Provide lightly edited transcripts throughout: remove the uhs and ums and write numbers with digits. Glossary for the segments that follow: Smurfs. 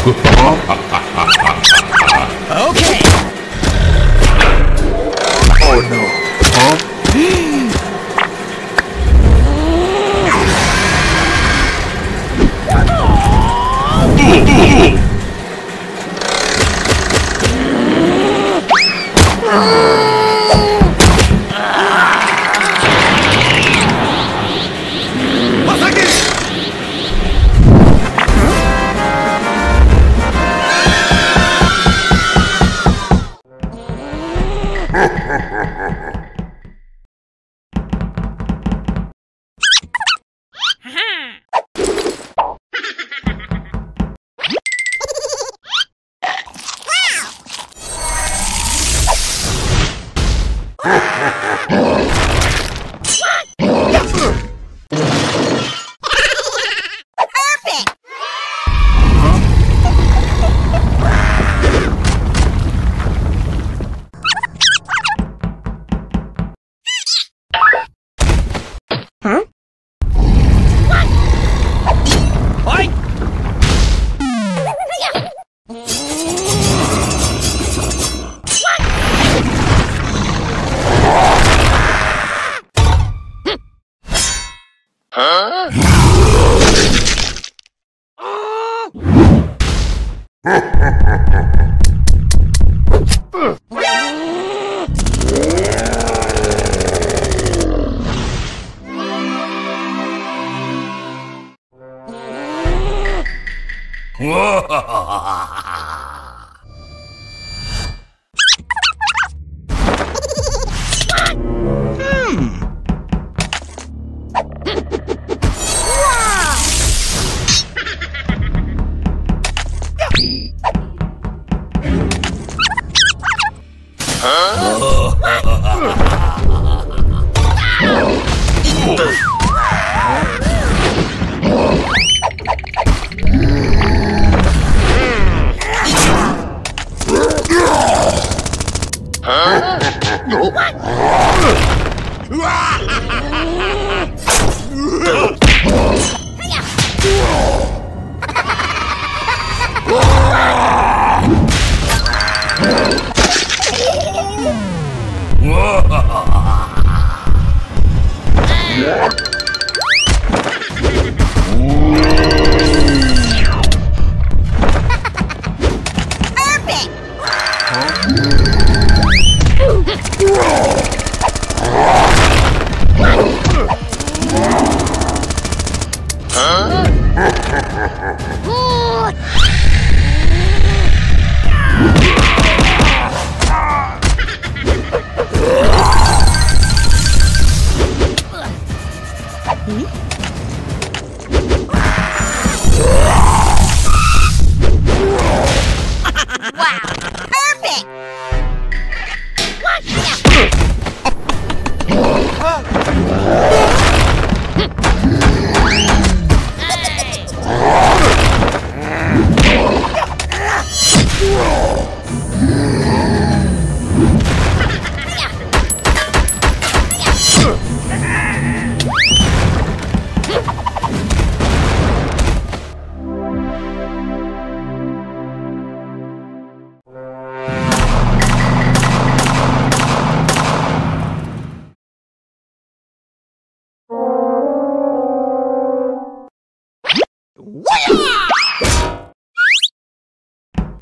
Okay. Oh no.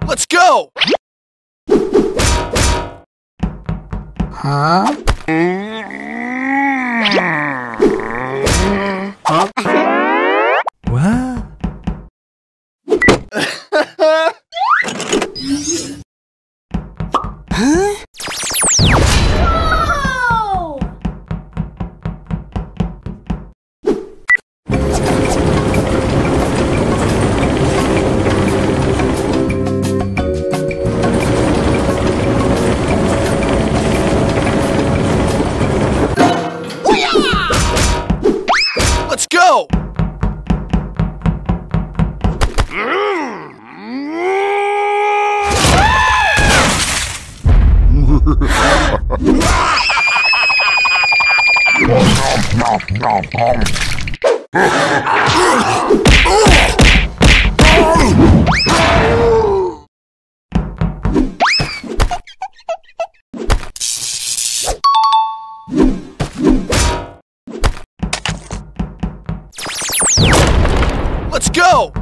Let's go! Huh? Huh? What? Huh? go!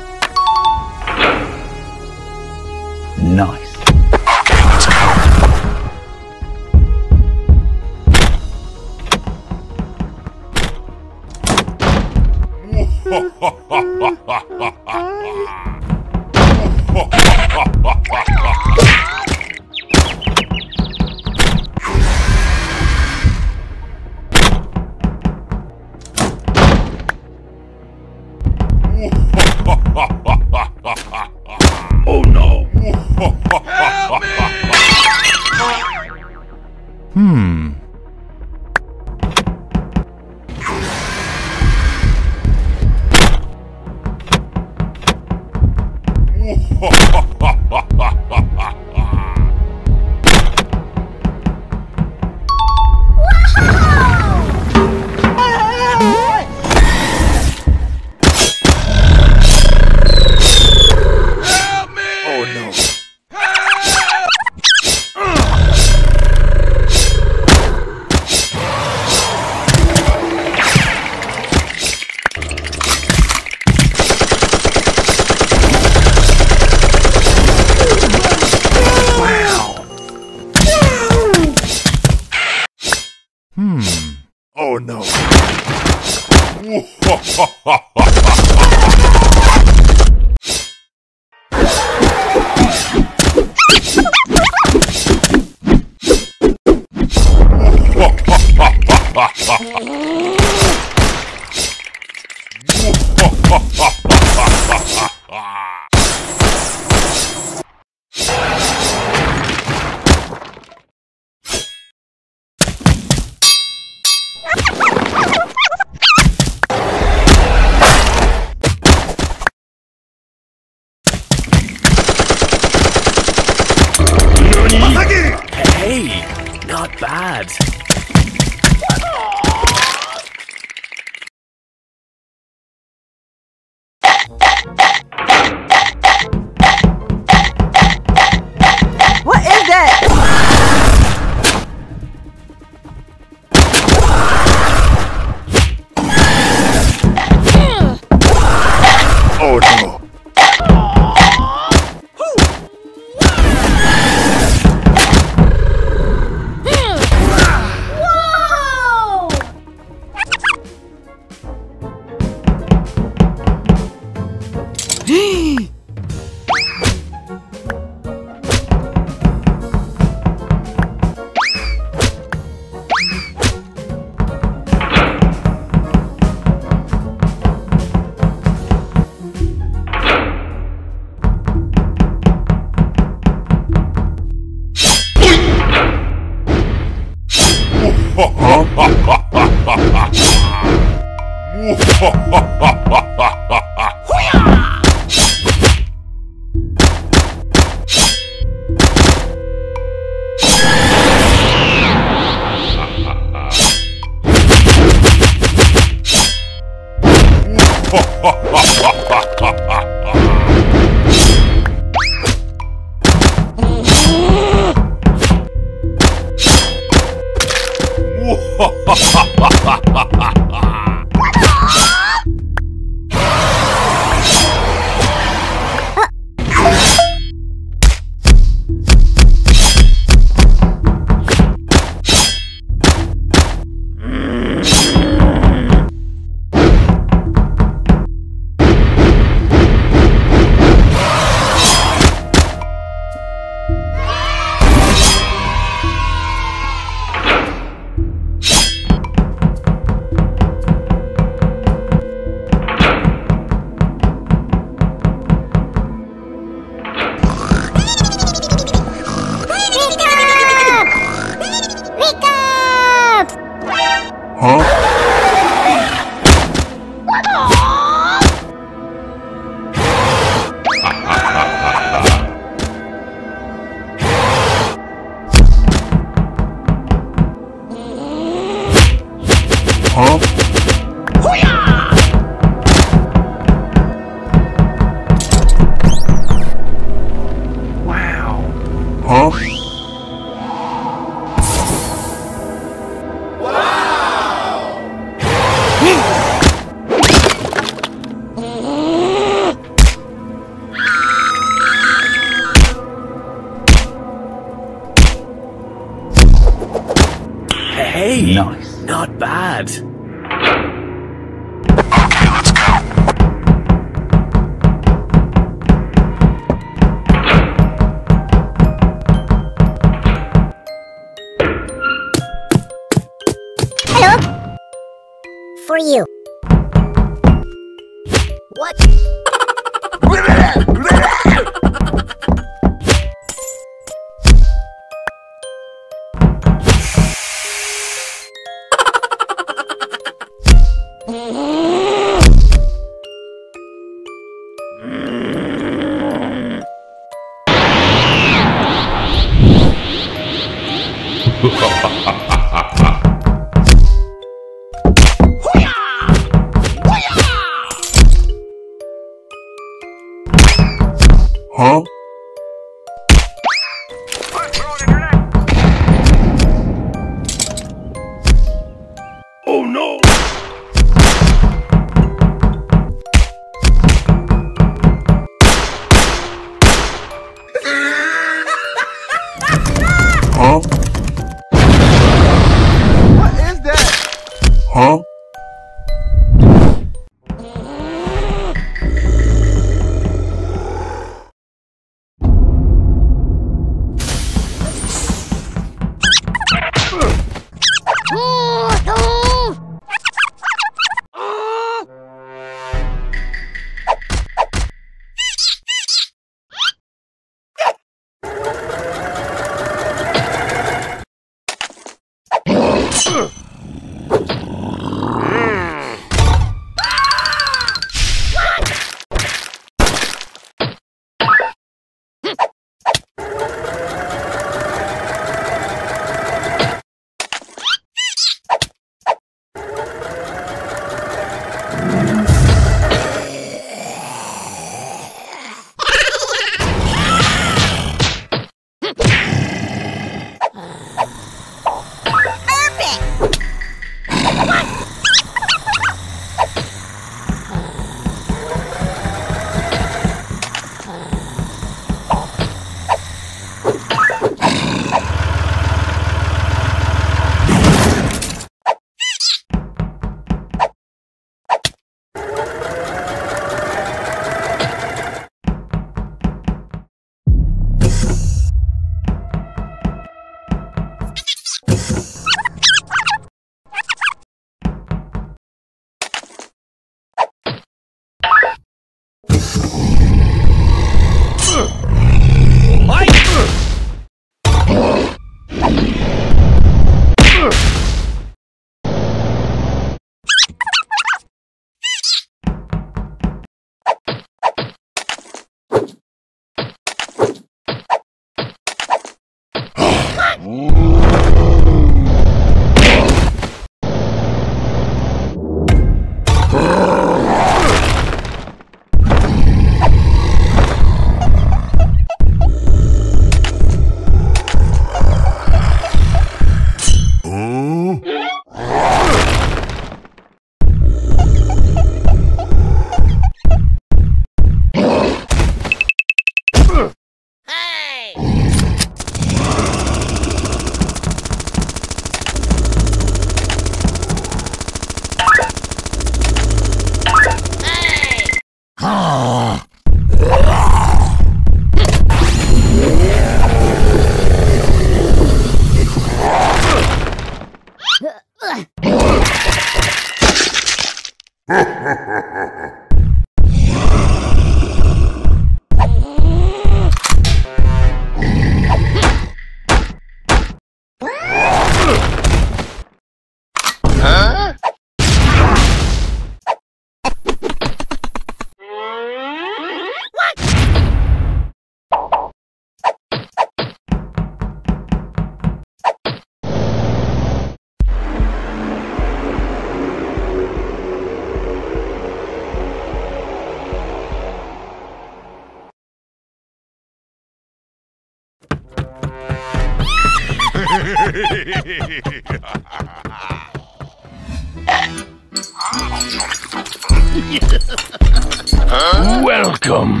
Welcome.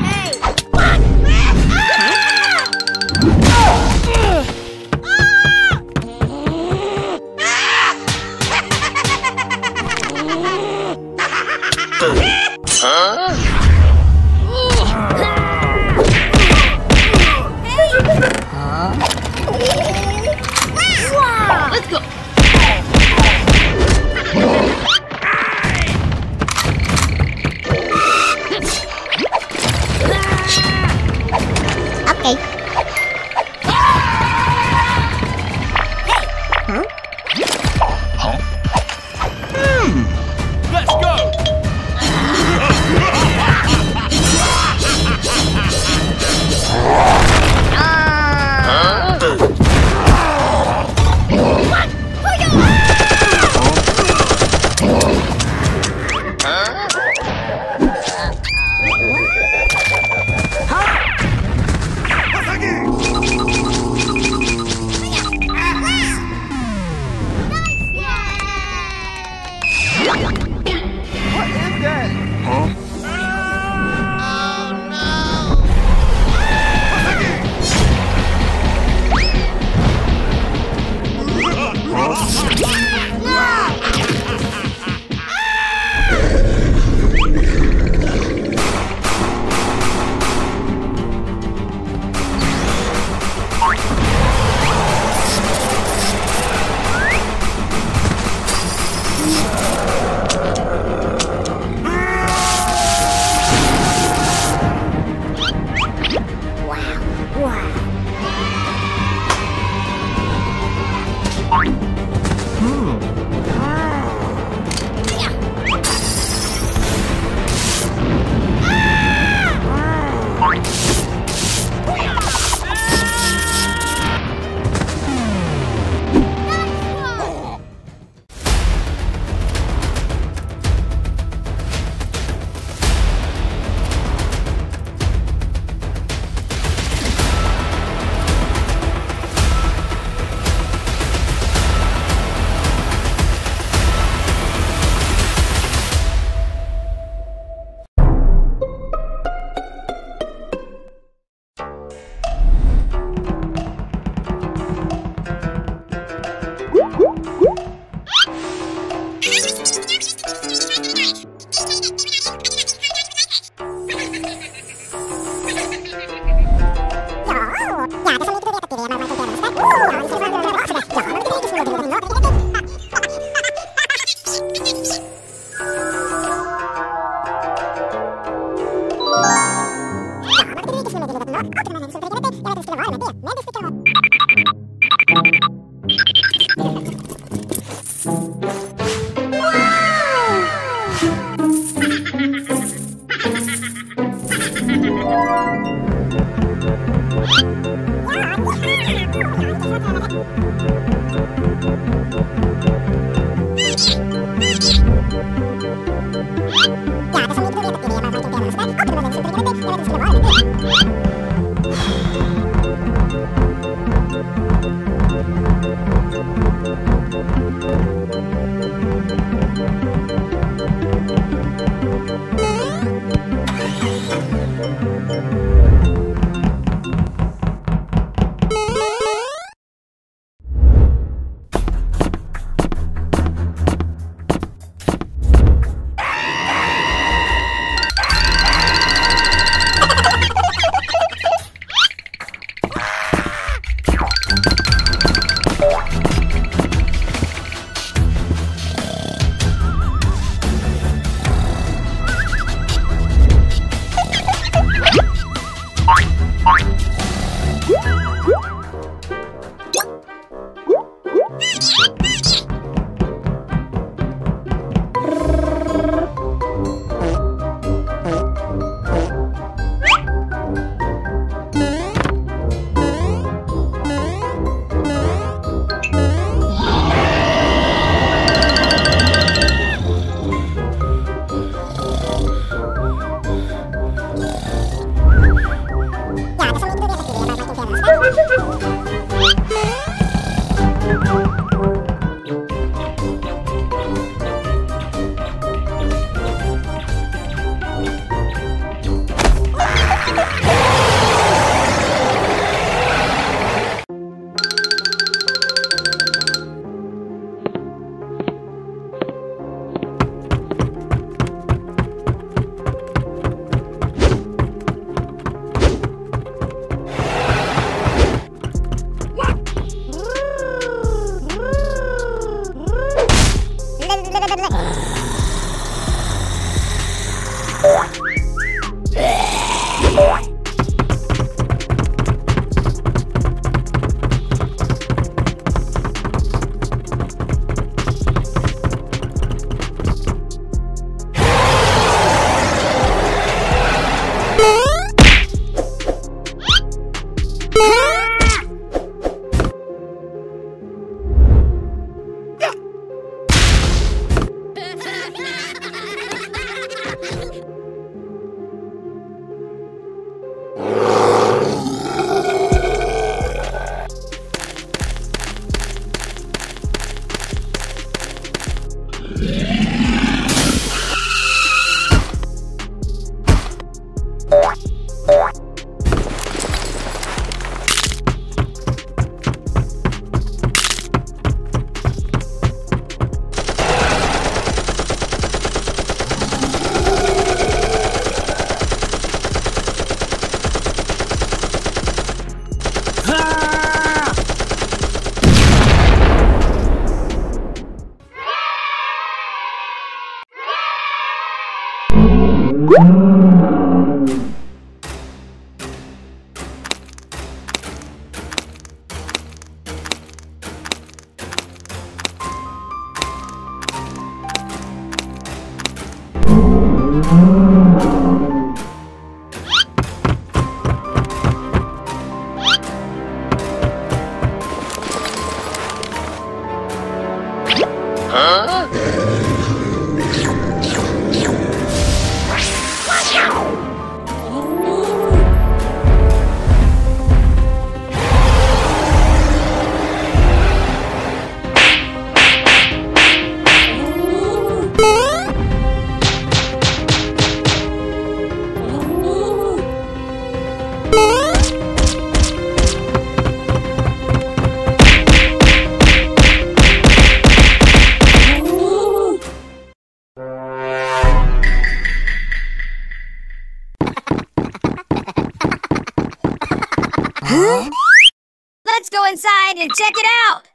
And check it out!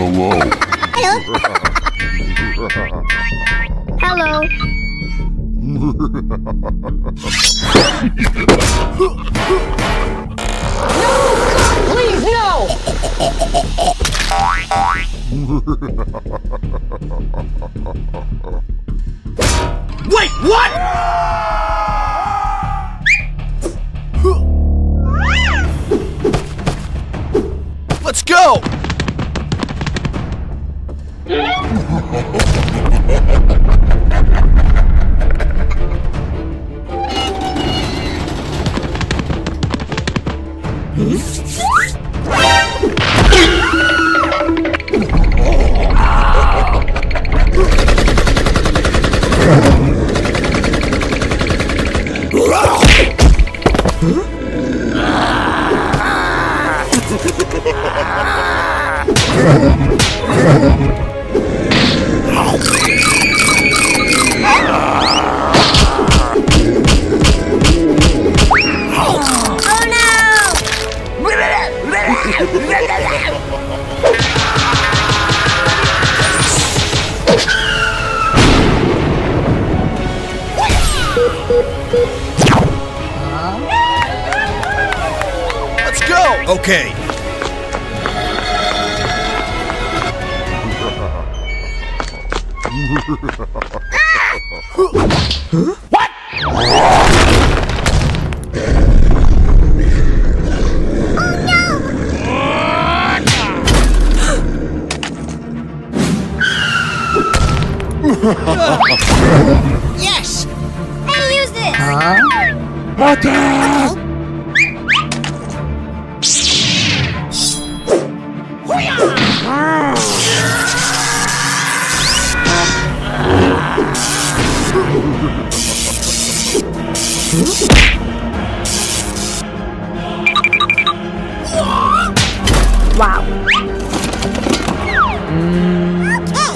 Hello. Wait, what? Let's go! Okay. Huh? What? Oh no! Yes! Hey, use this! Huh? What the hell? Wow. What? Huh?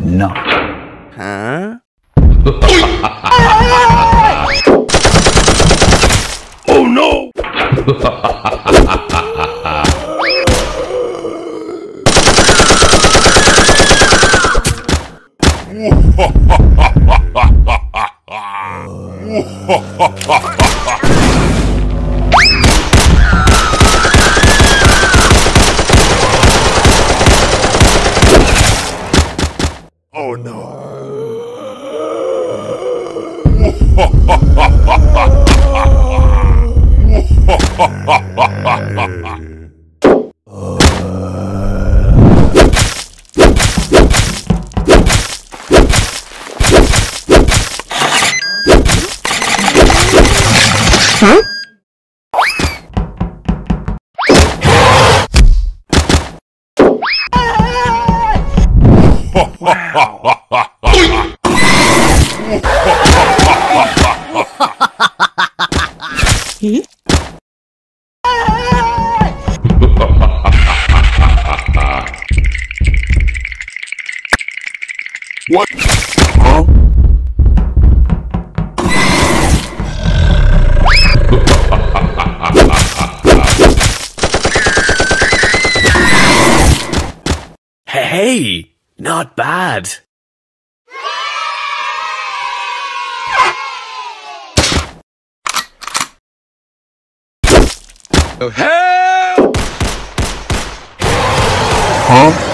No. Huh? Oh no! Oh no! What? Huh? not bad. Oh, hell! Huh?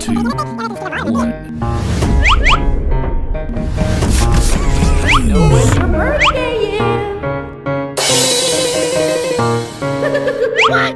3, 2, 1. I know it's your birthday, yeah. What?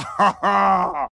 ha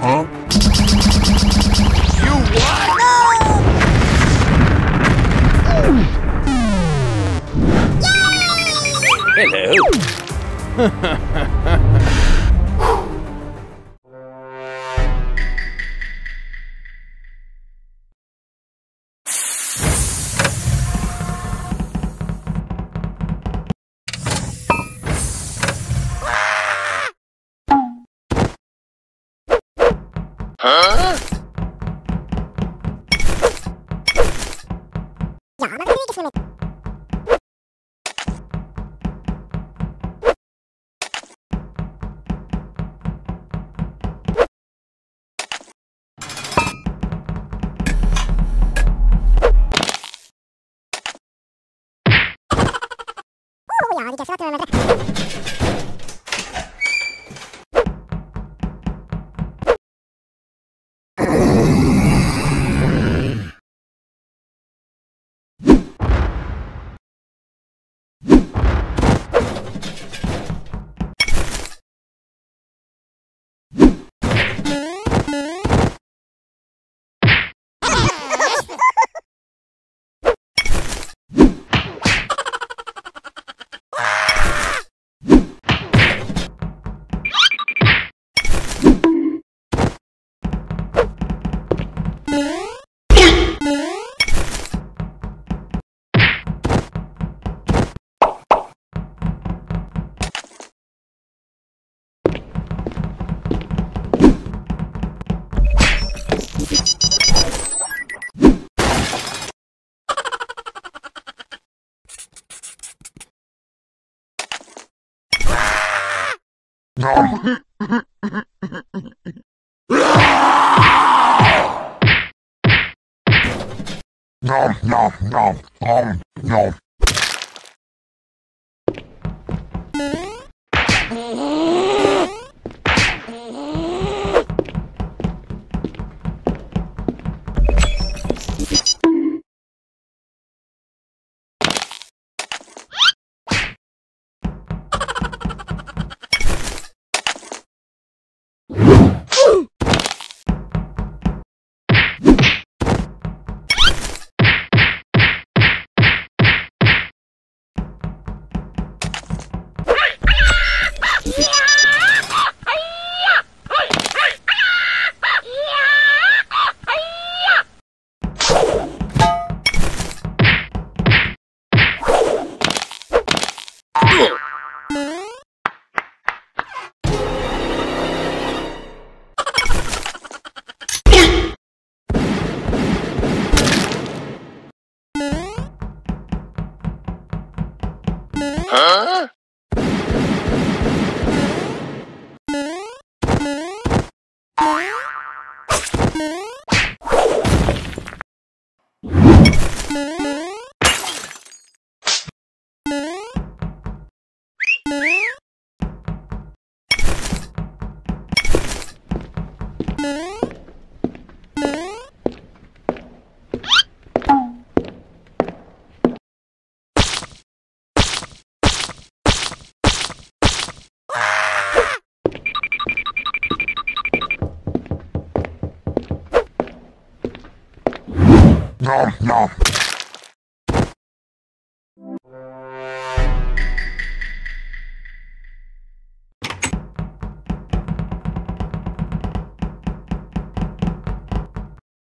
Huh? You what? No! Yay!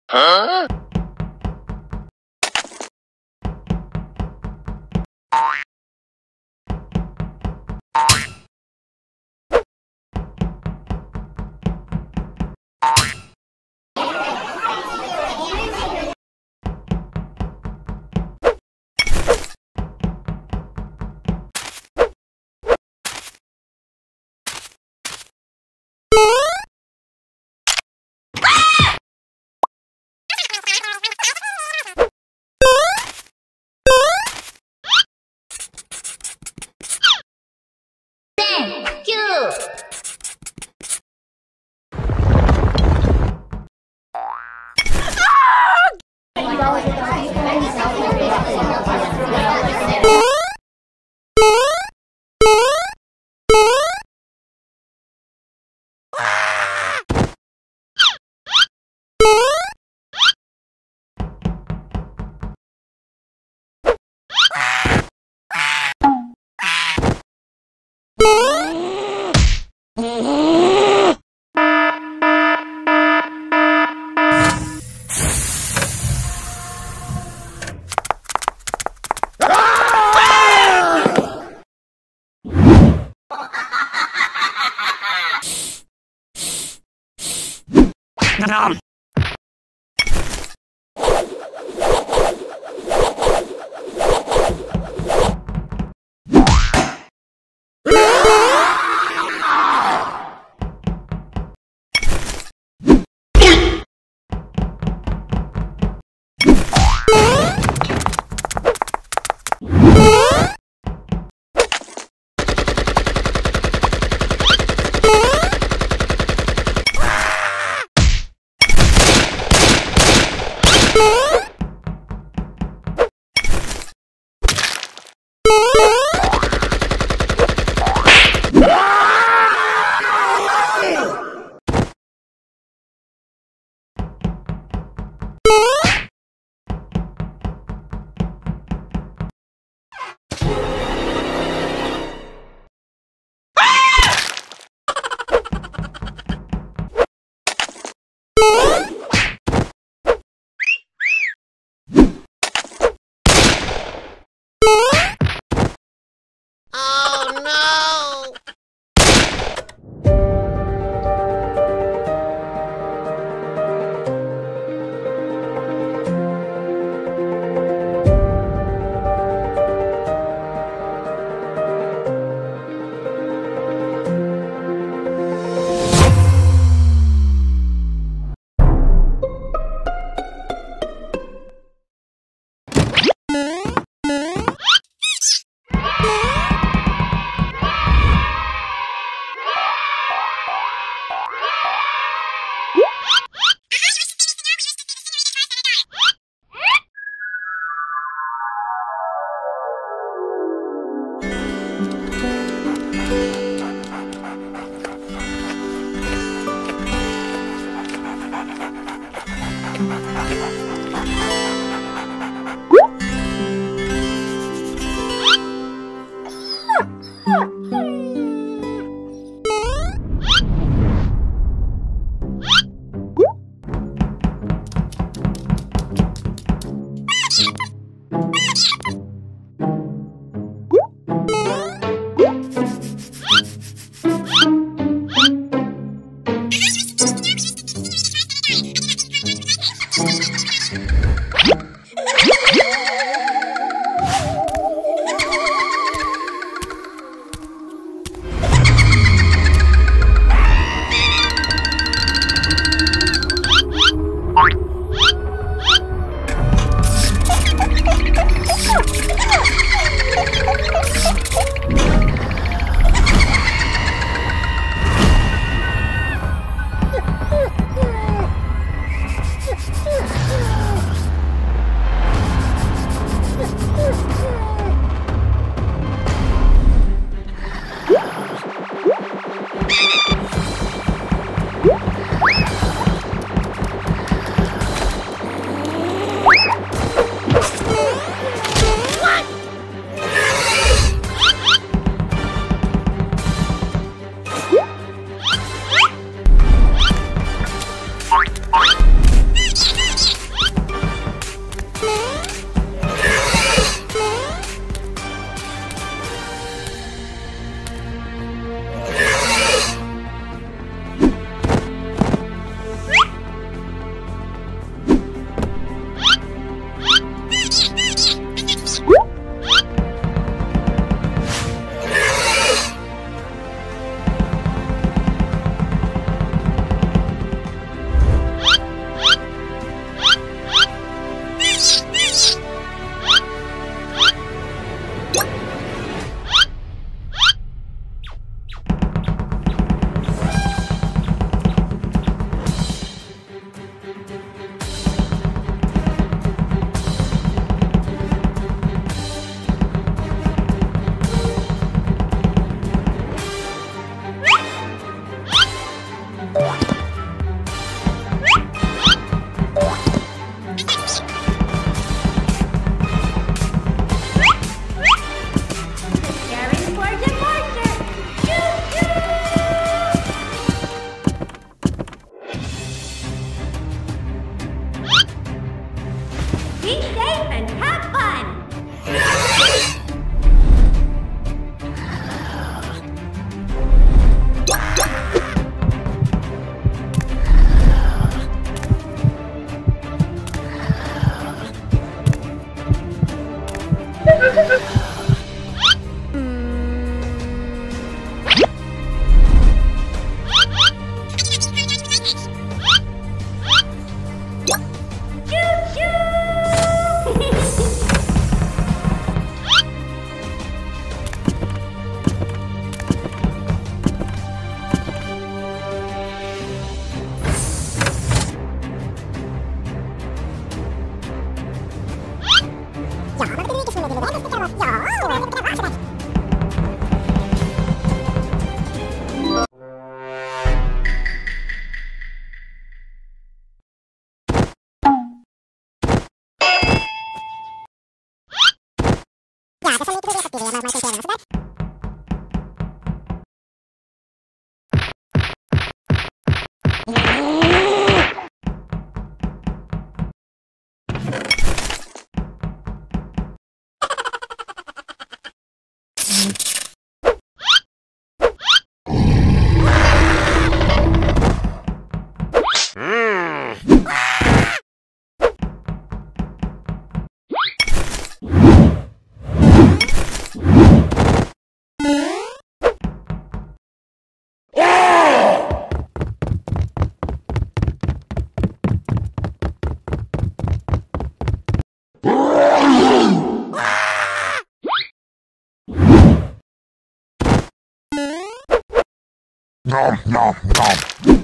Hello. nom. nom nom nom. Nom.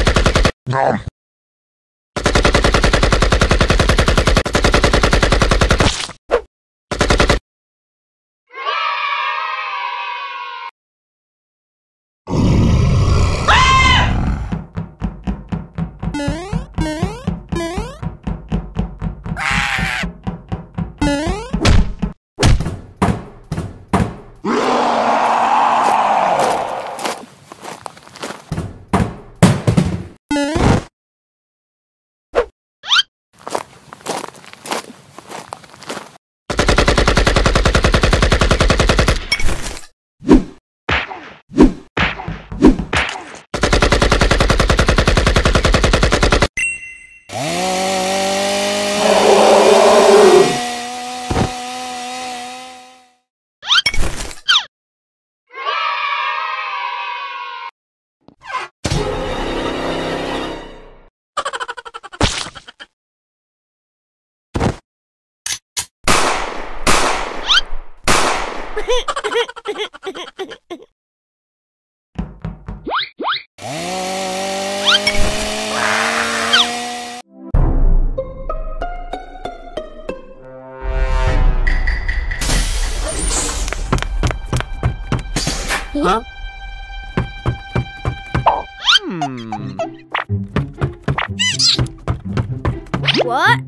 Huh? What?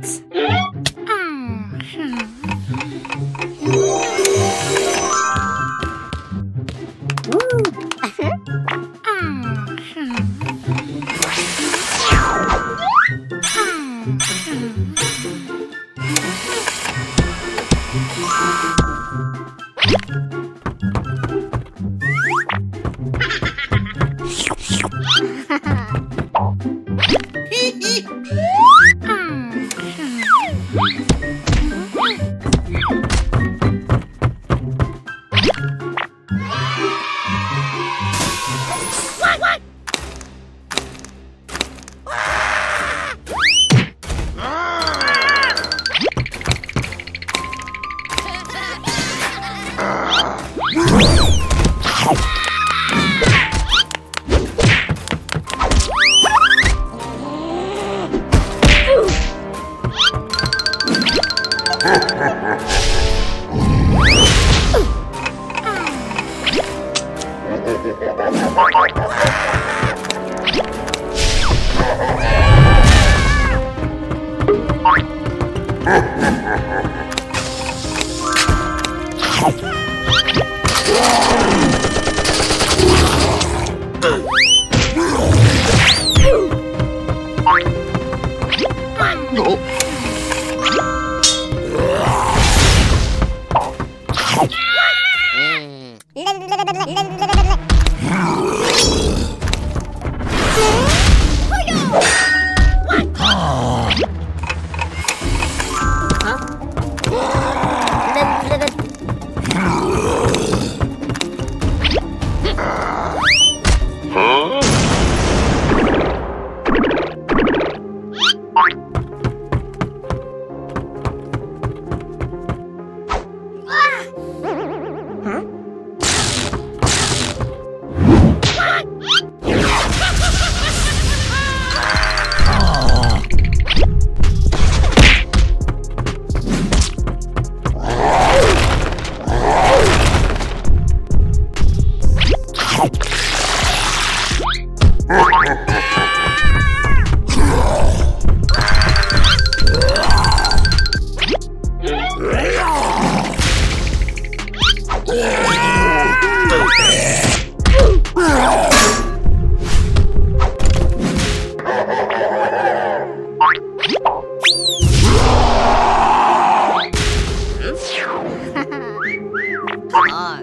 on.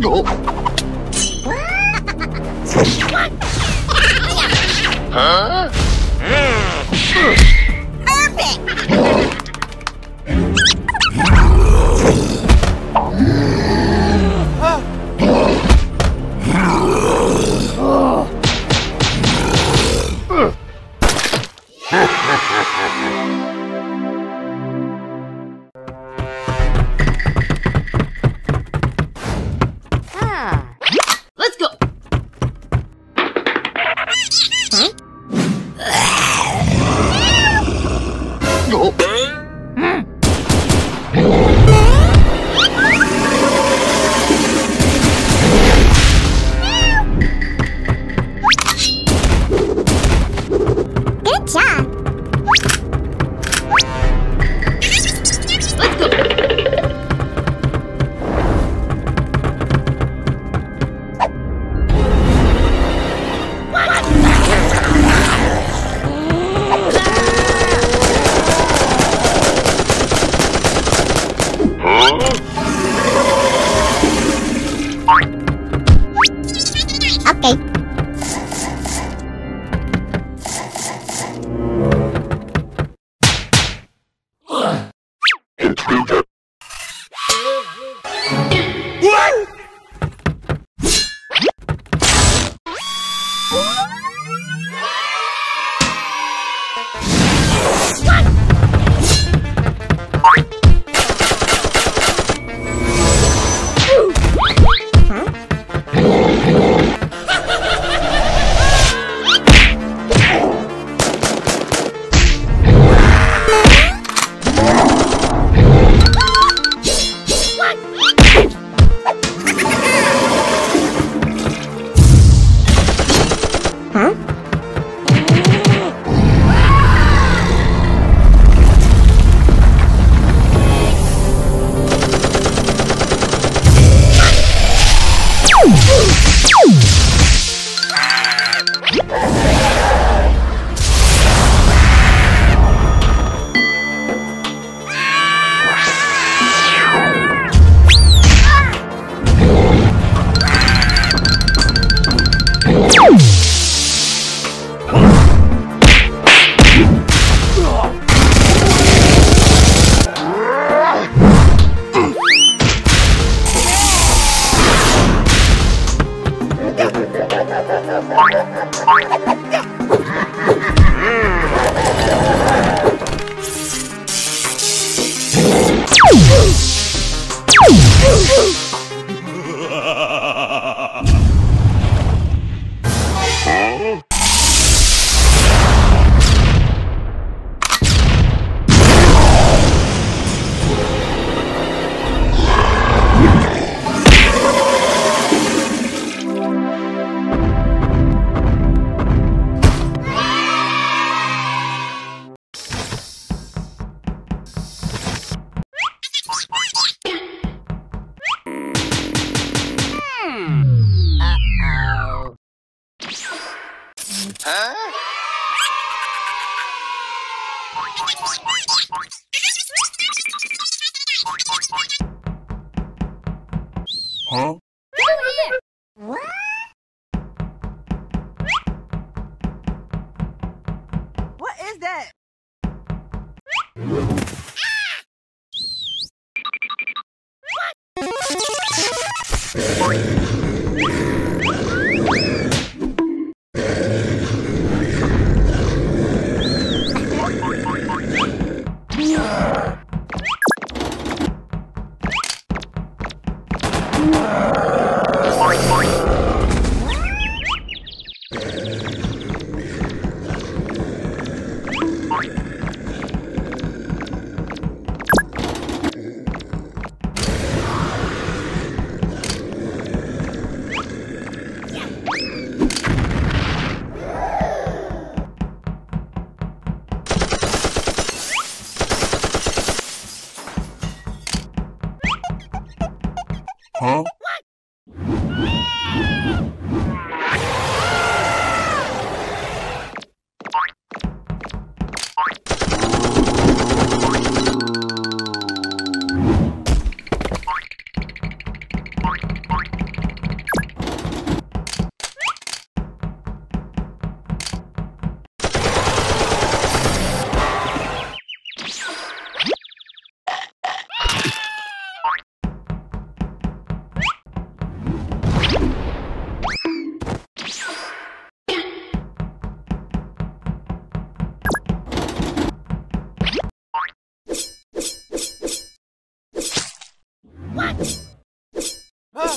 Huh? What? Huh? Wow.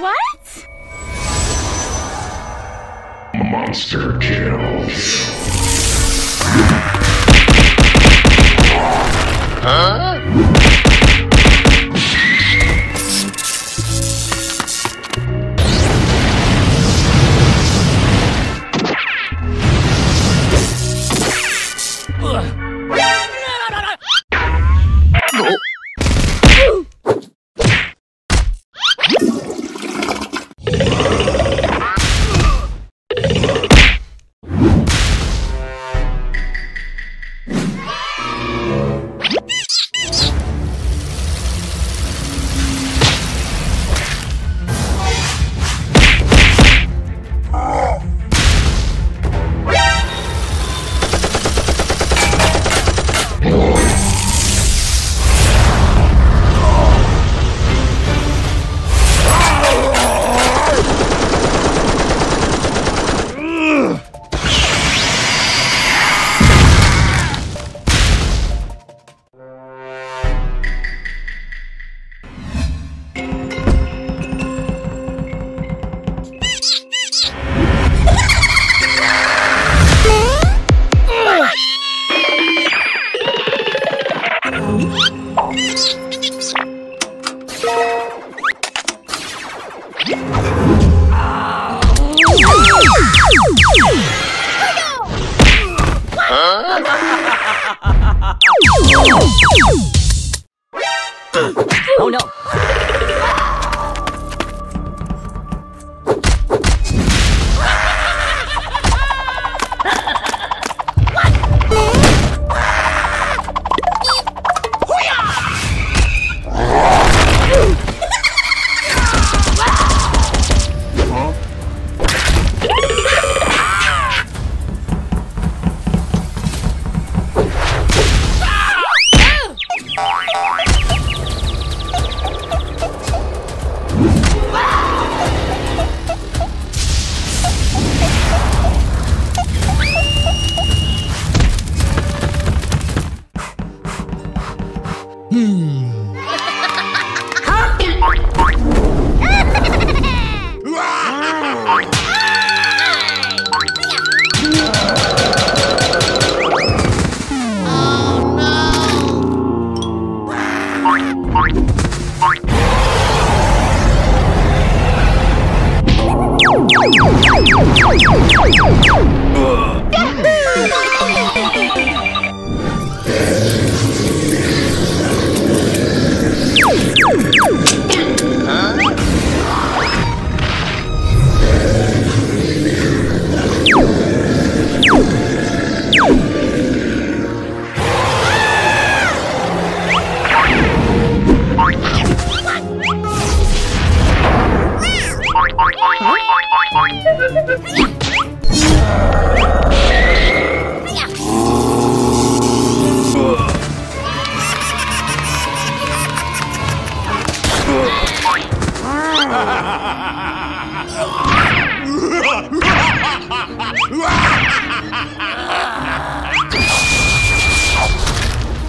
What? Monster kills. Huh? Oh no!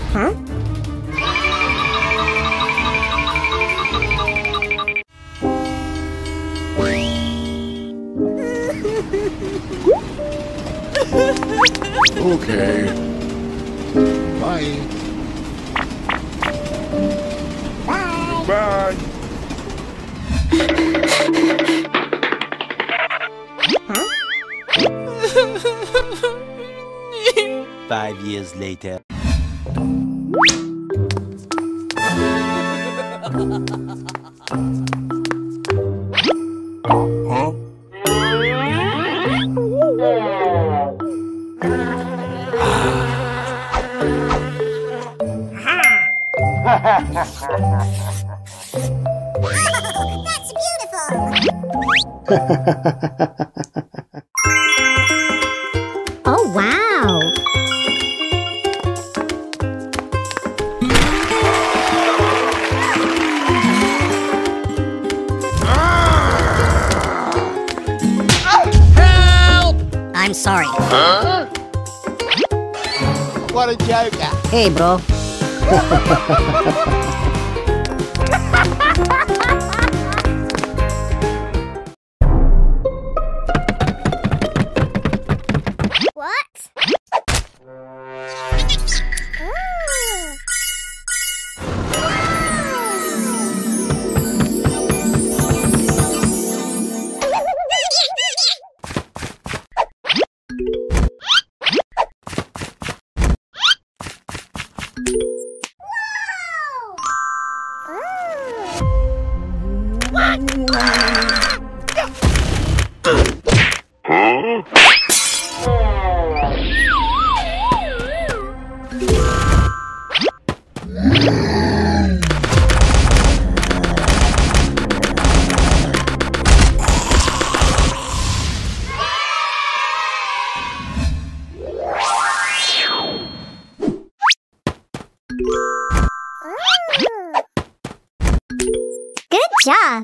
Huh? Okay. Bye. Bye. Bye. Huh? 5 years later. Huh? That's beautiful. Oh, wow. I'm sorry. Huh? What a joker. Hey, bro. What? Good job.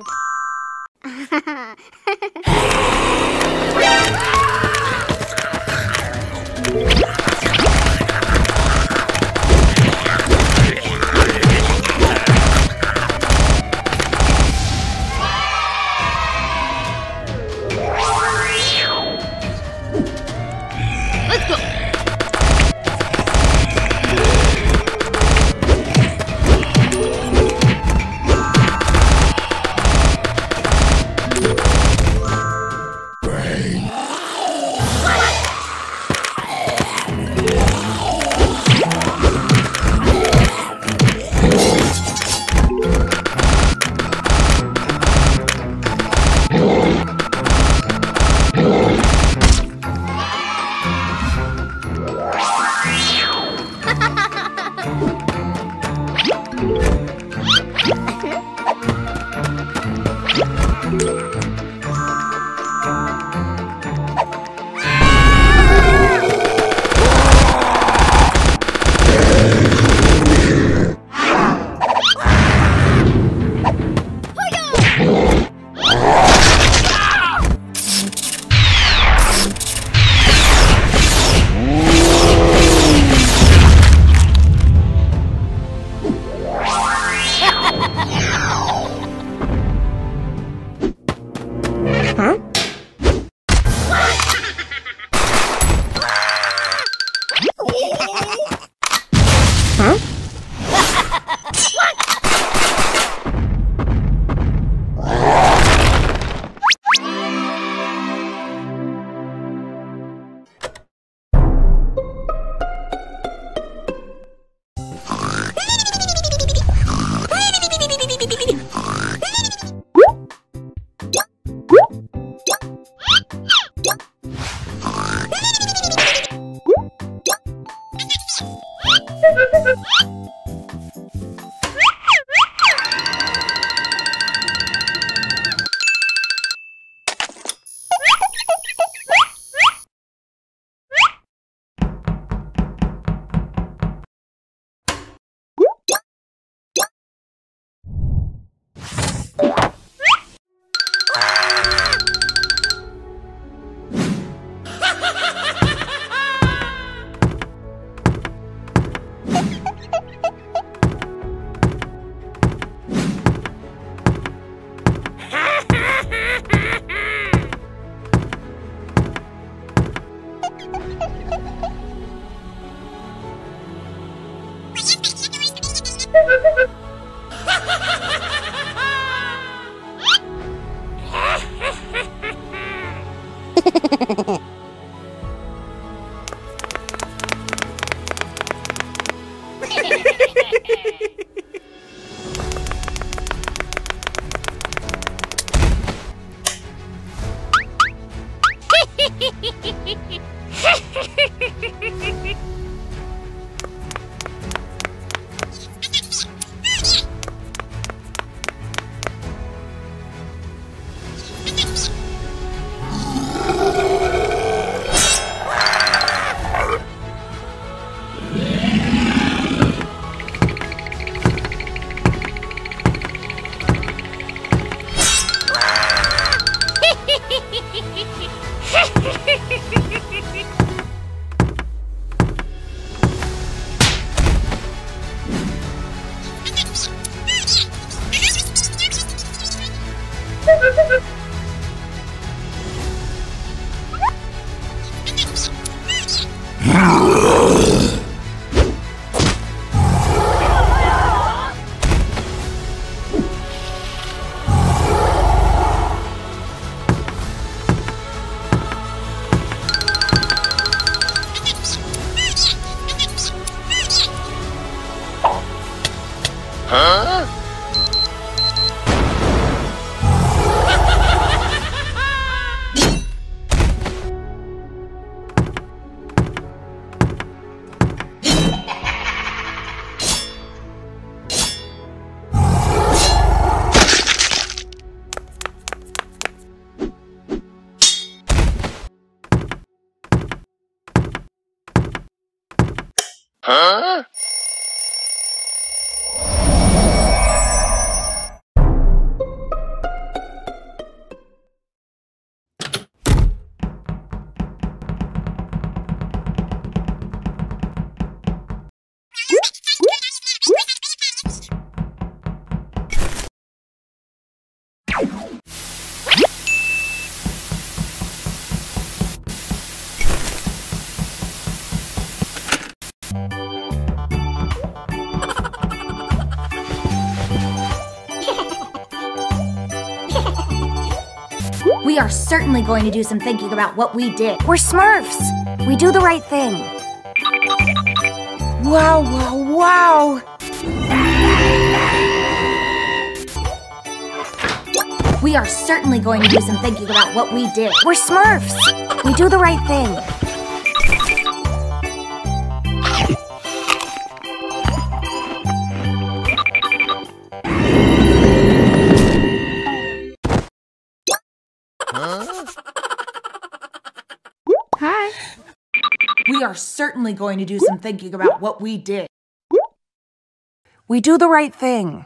Huh? Huh? We are certainly going to do some thinking about what we did. We're Smurfs! We do the right thing. Wow, wow, wow! We are certainly going to do some thinking about what we did. We're Smurfs! We do the right thing. Hi. We are certainly going to do some thinking about what we did. We do the right thing.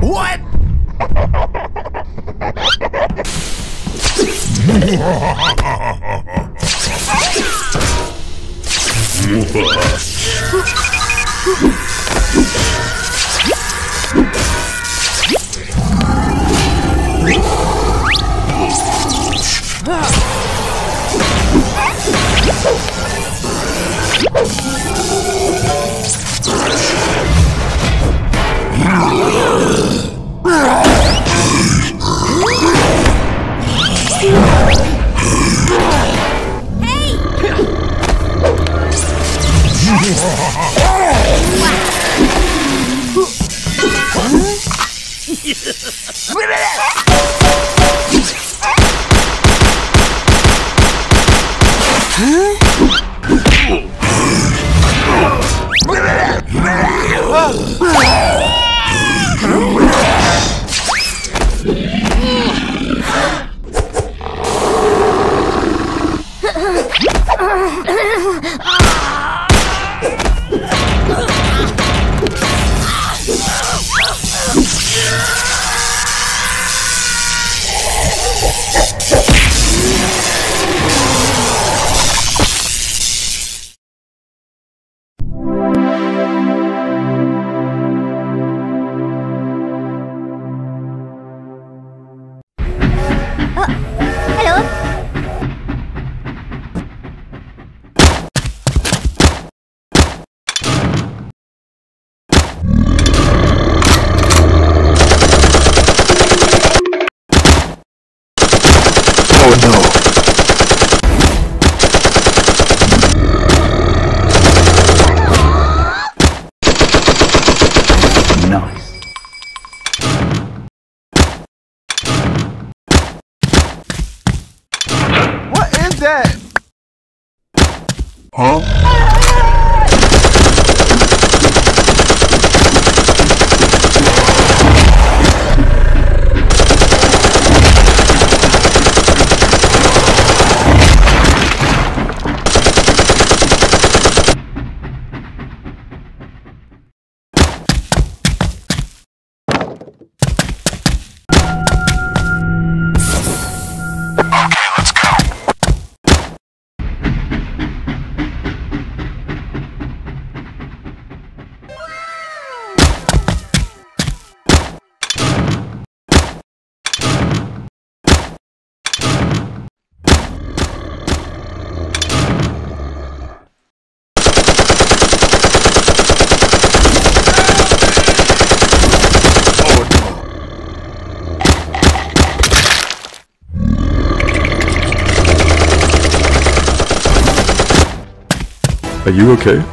What? Are you okay?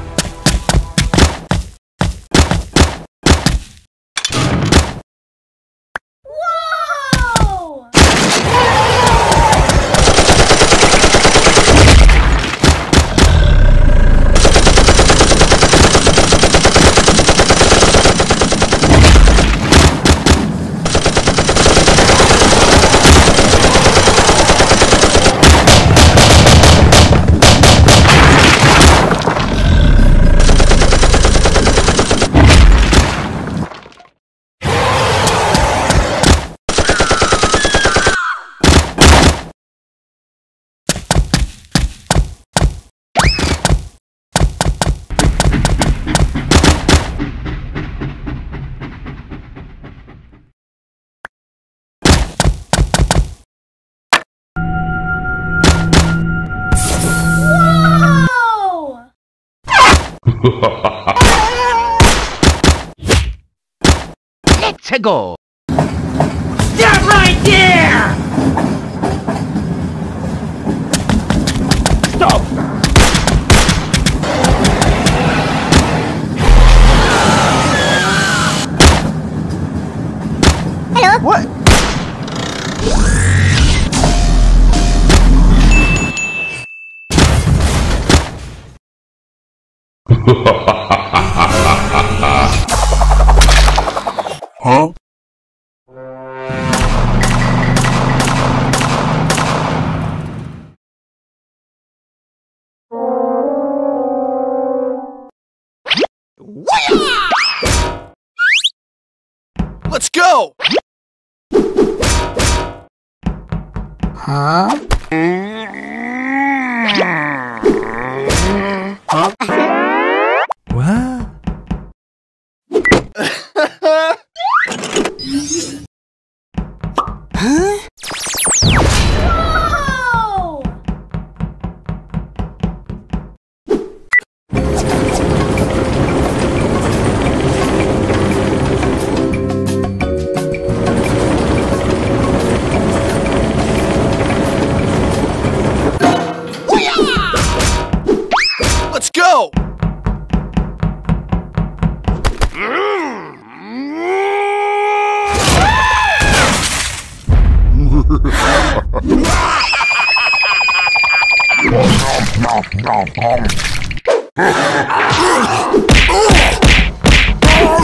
Let's go! That right there! Stop! Hello? What? Huh? Let's go! go! Huh? Huh? What? Huh?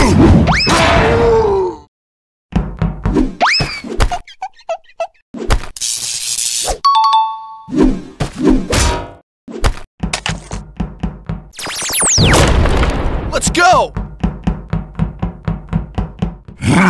Whoa! Let's go! Let's go! Ah!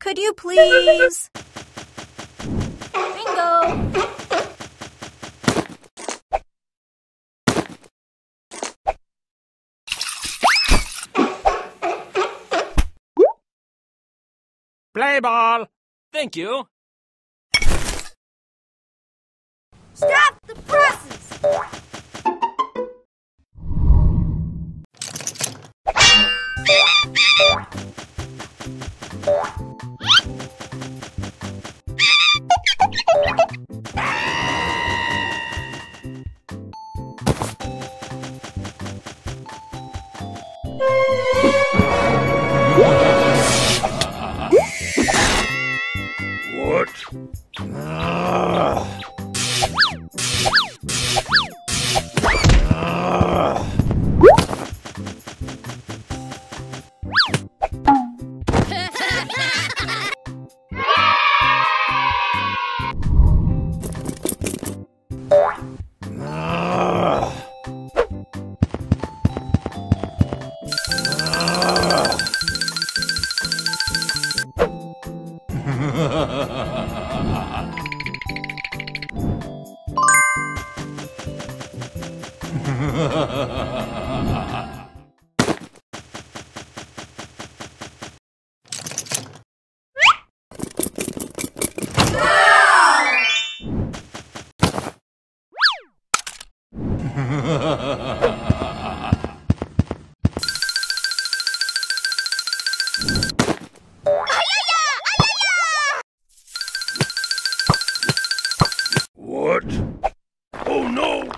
Could you please? Bingo! Play ball! Thank you! Stop the presses! What? Oh no!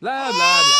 Blah, blah, blah.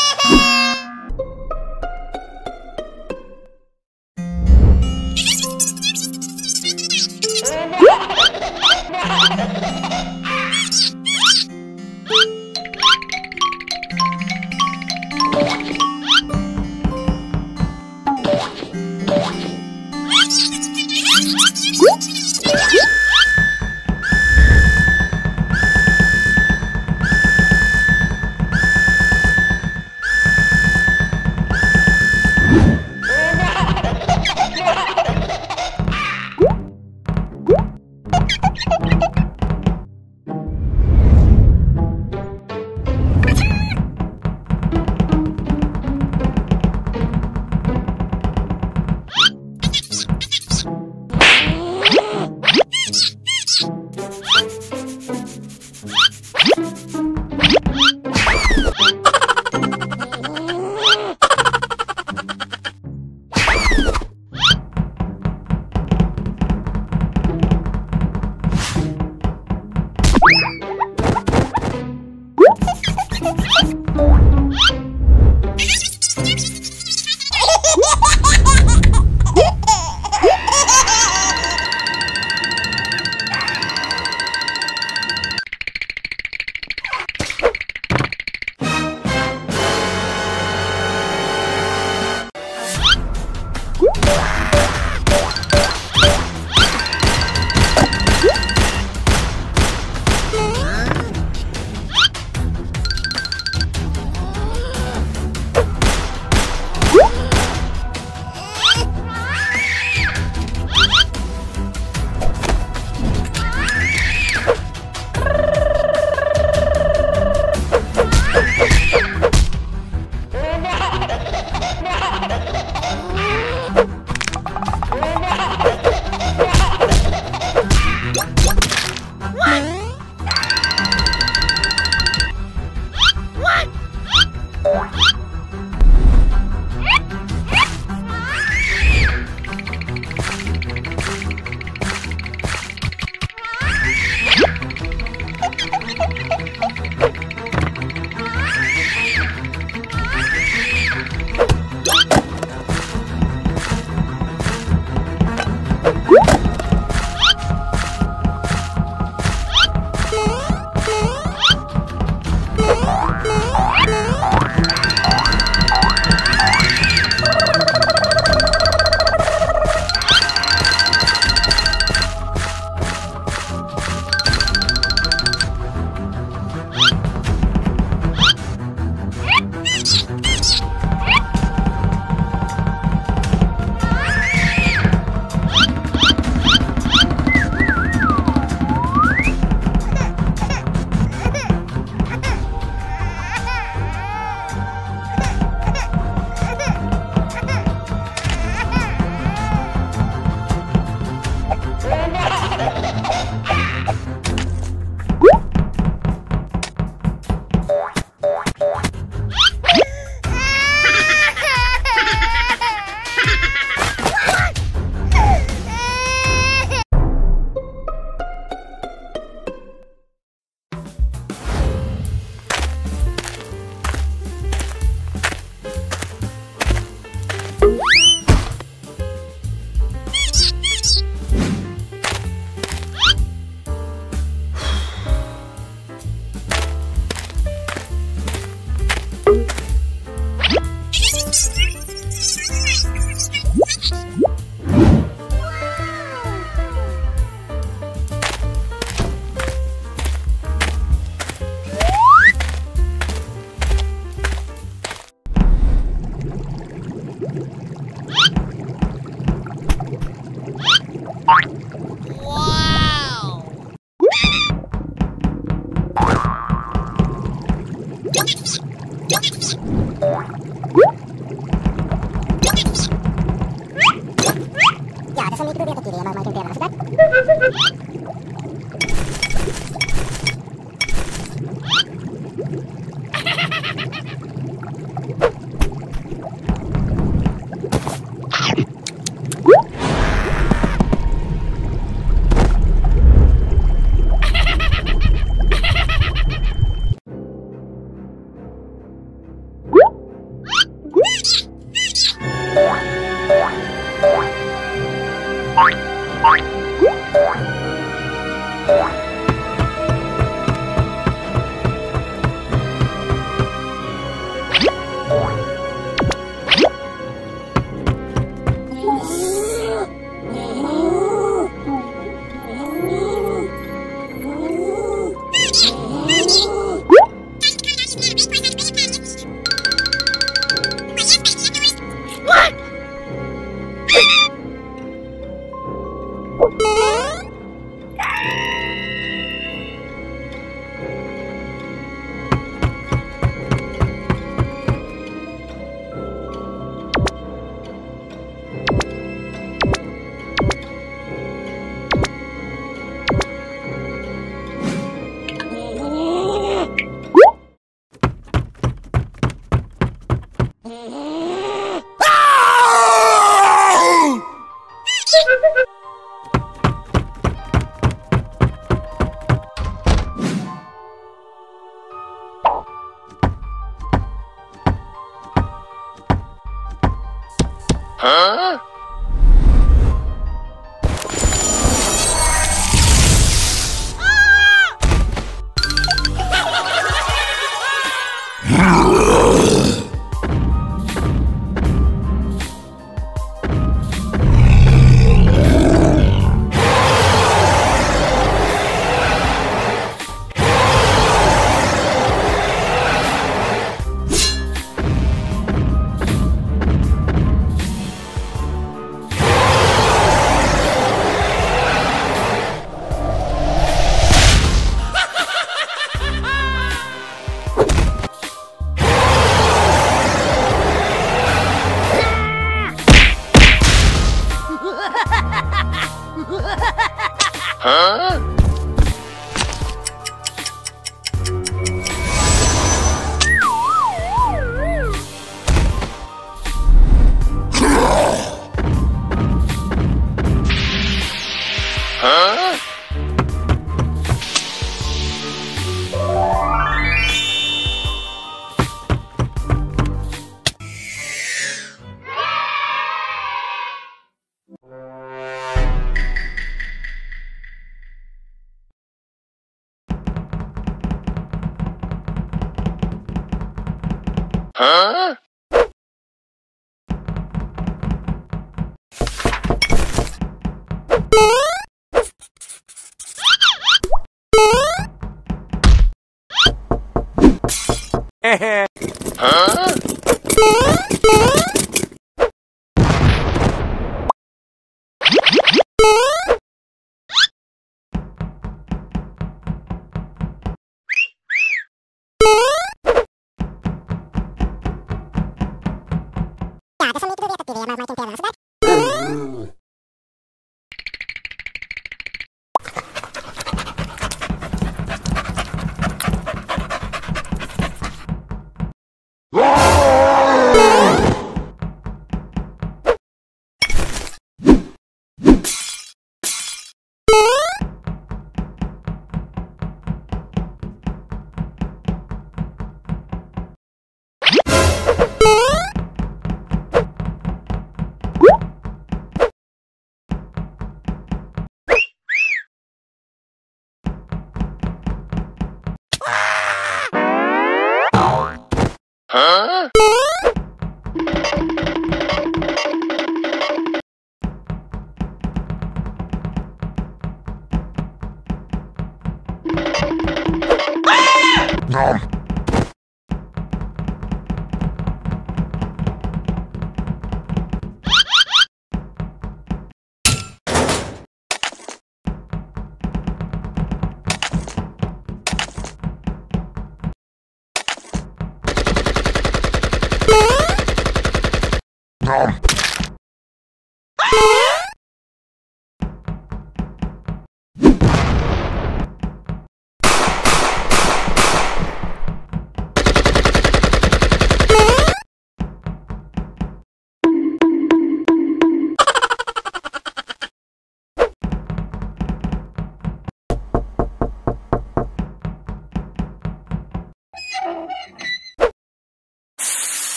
Huh? Huh? Huh? Huh? Huh?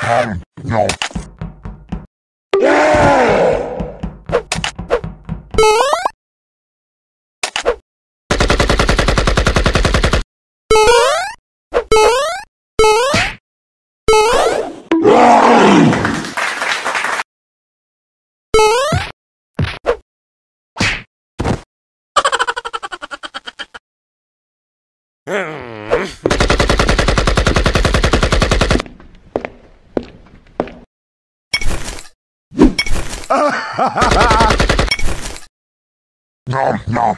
Huh? No. No. Nom, nom.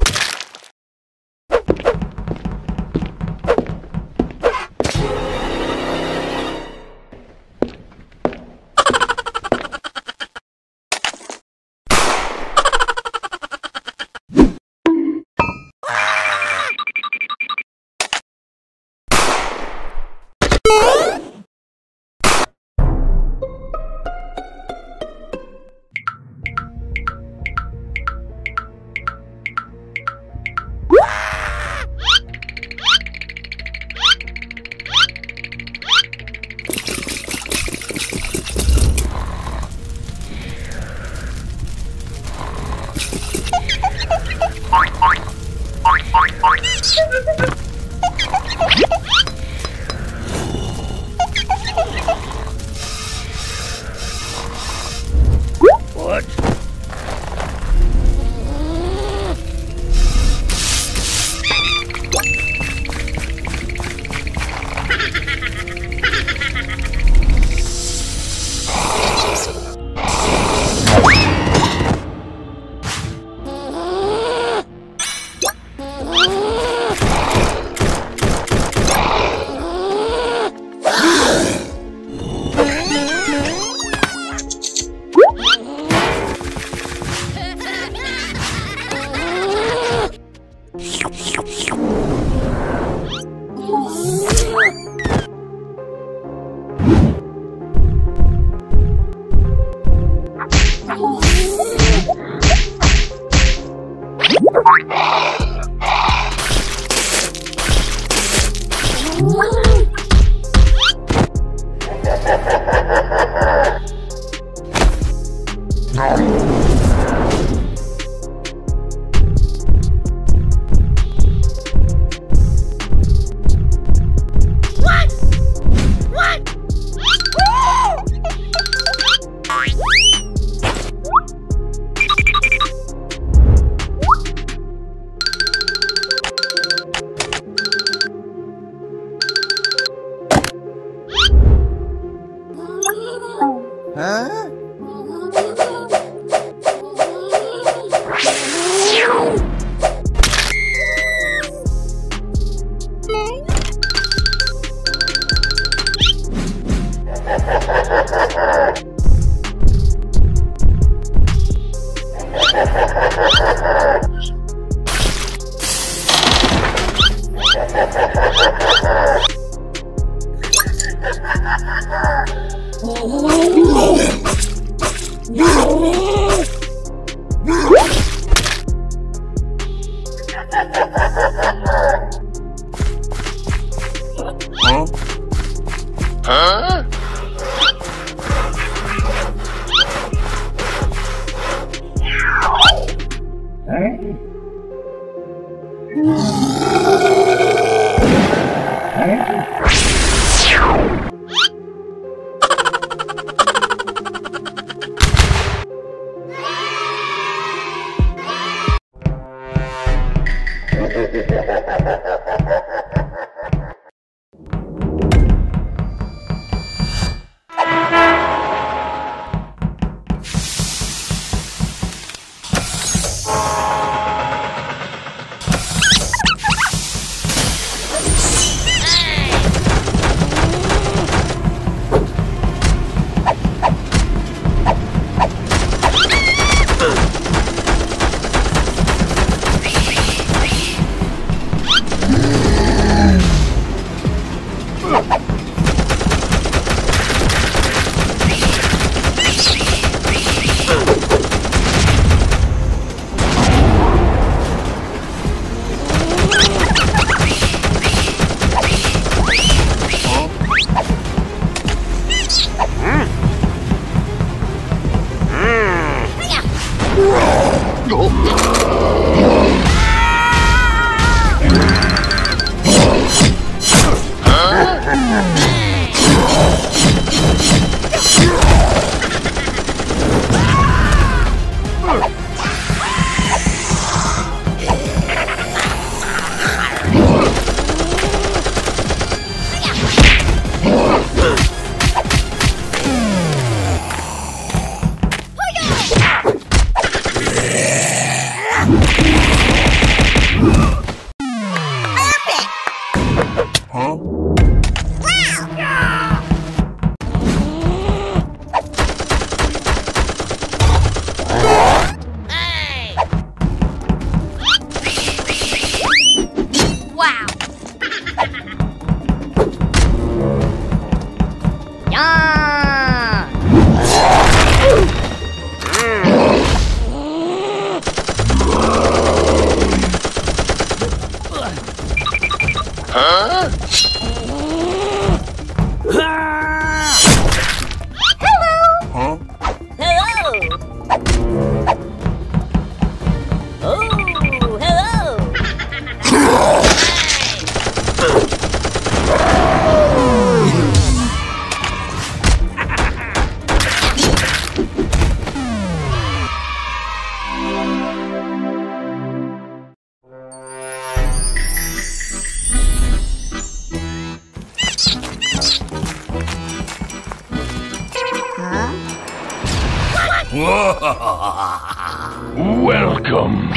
Welcome.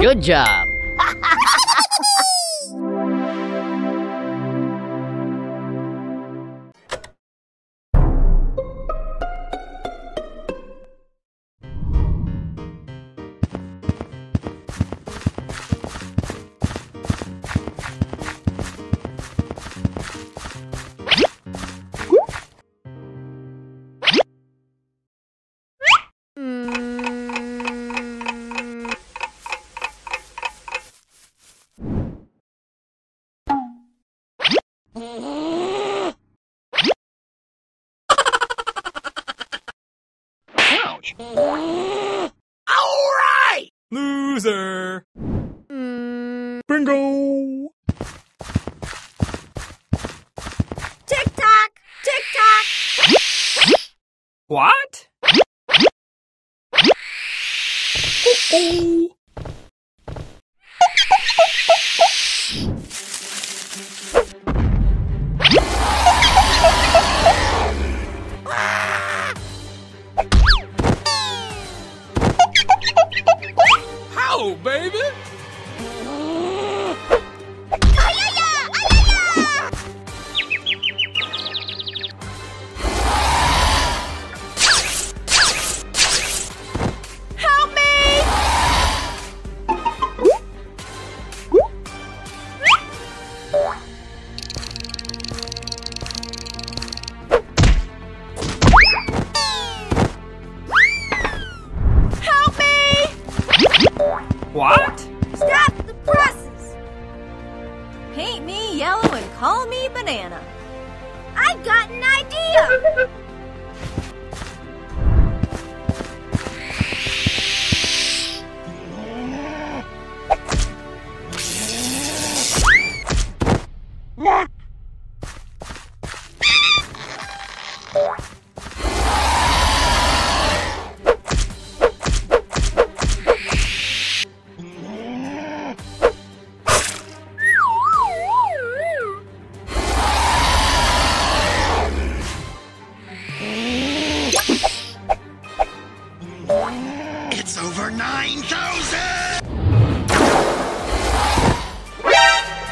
Good job.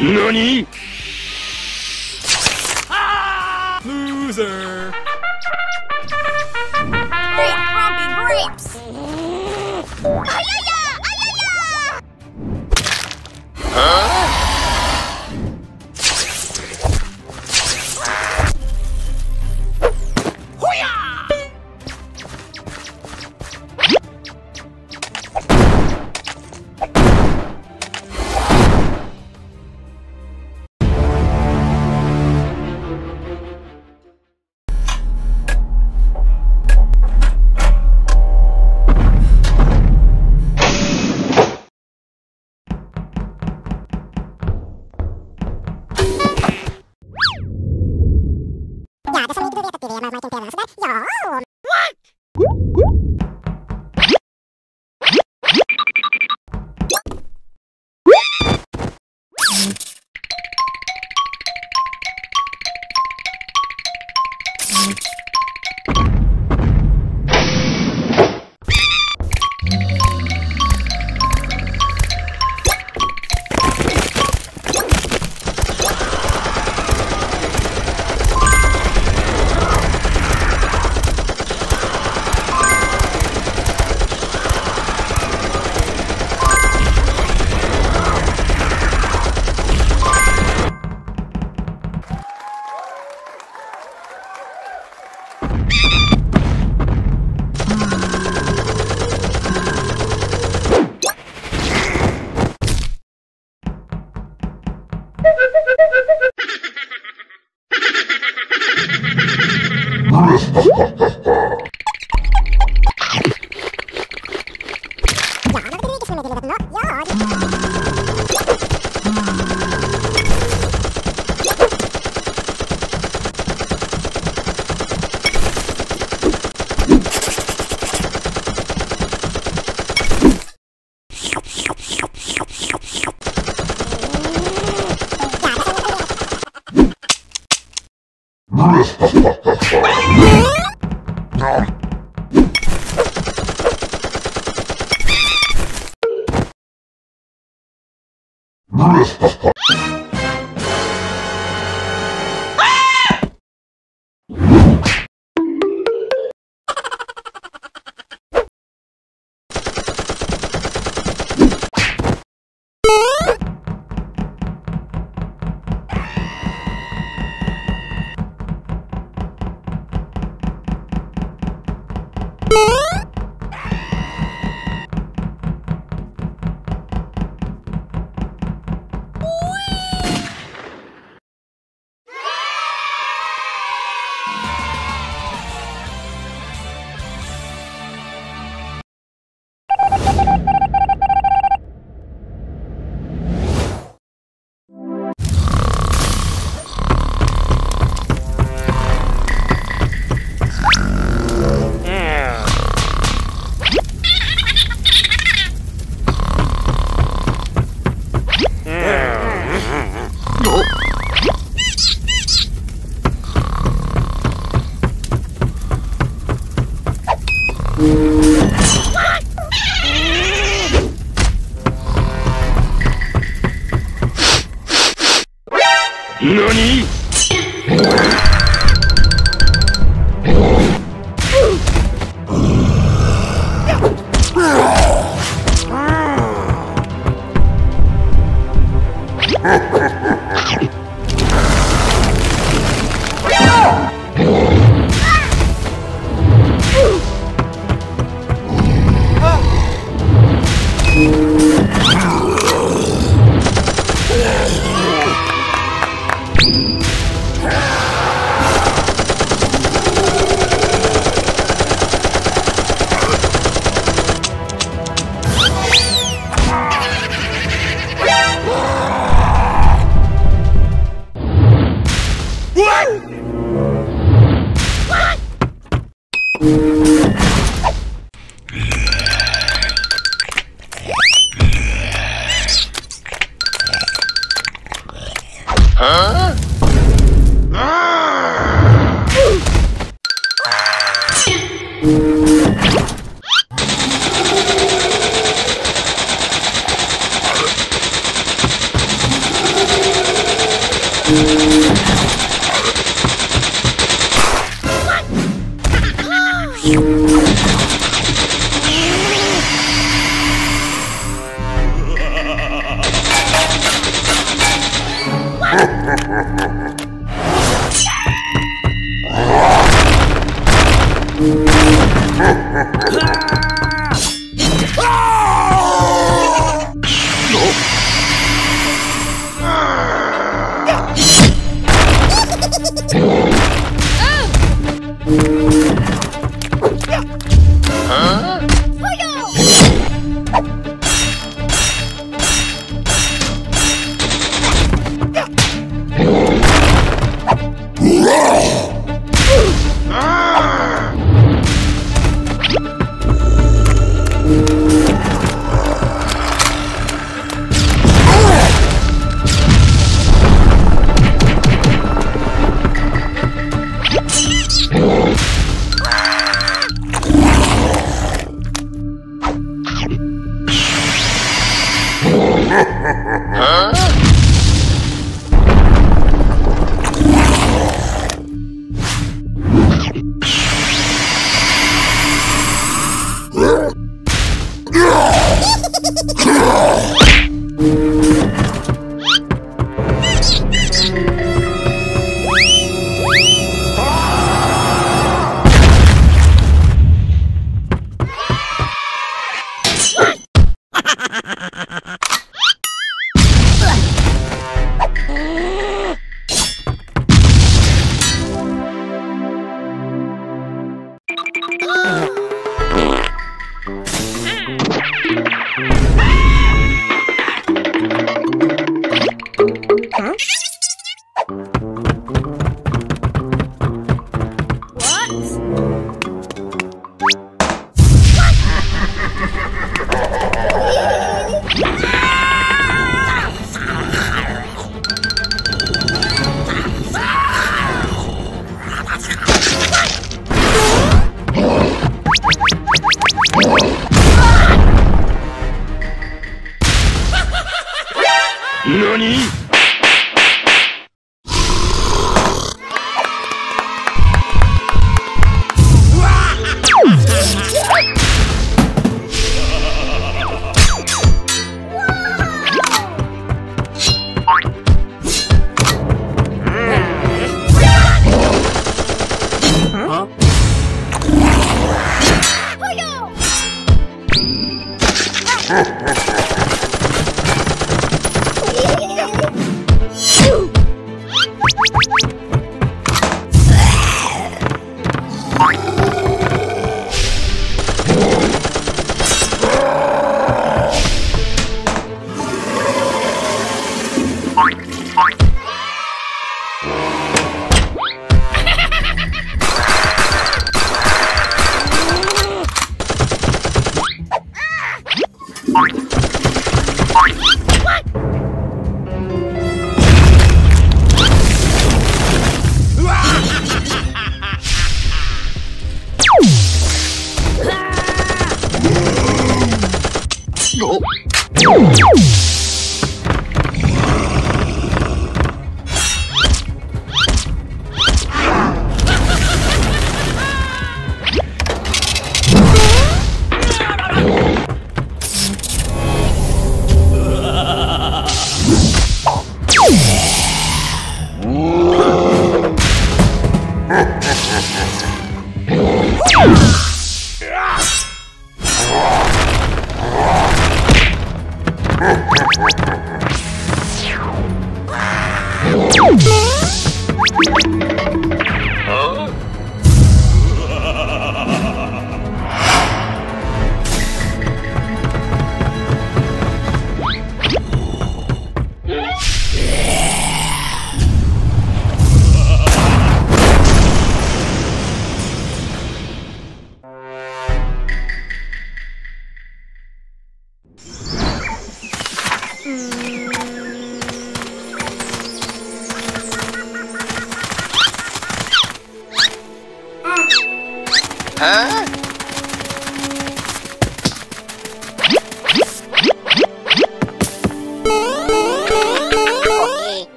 NANI? loser! Great grumpy grapes! Ayaya! Ayaya! Huh?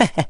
Huh?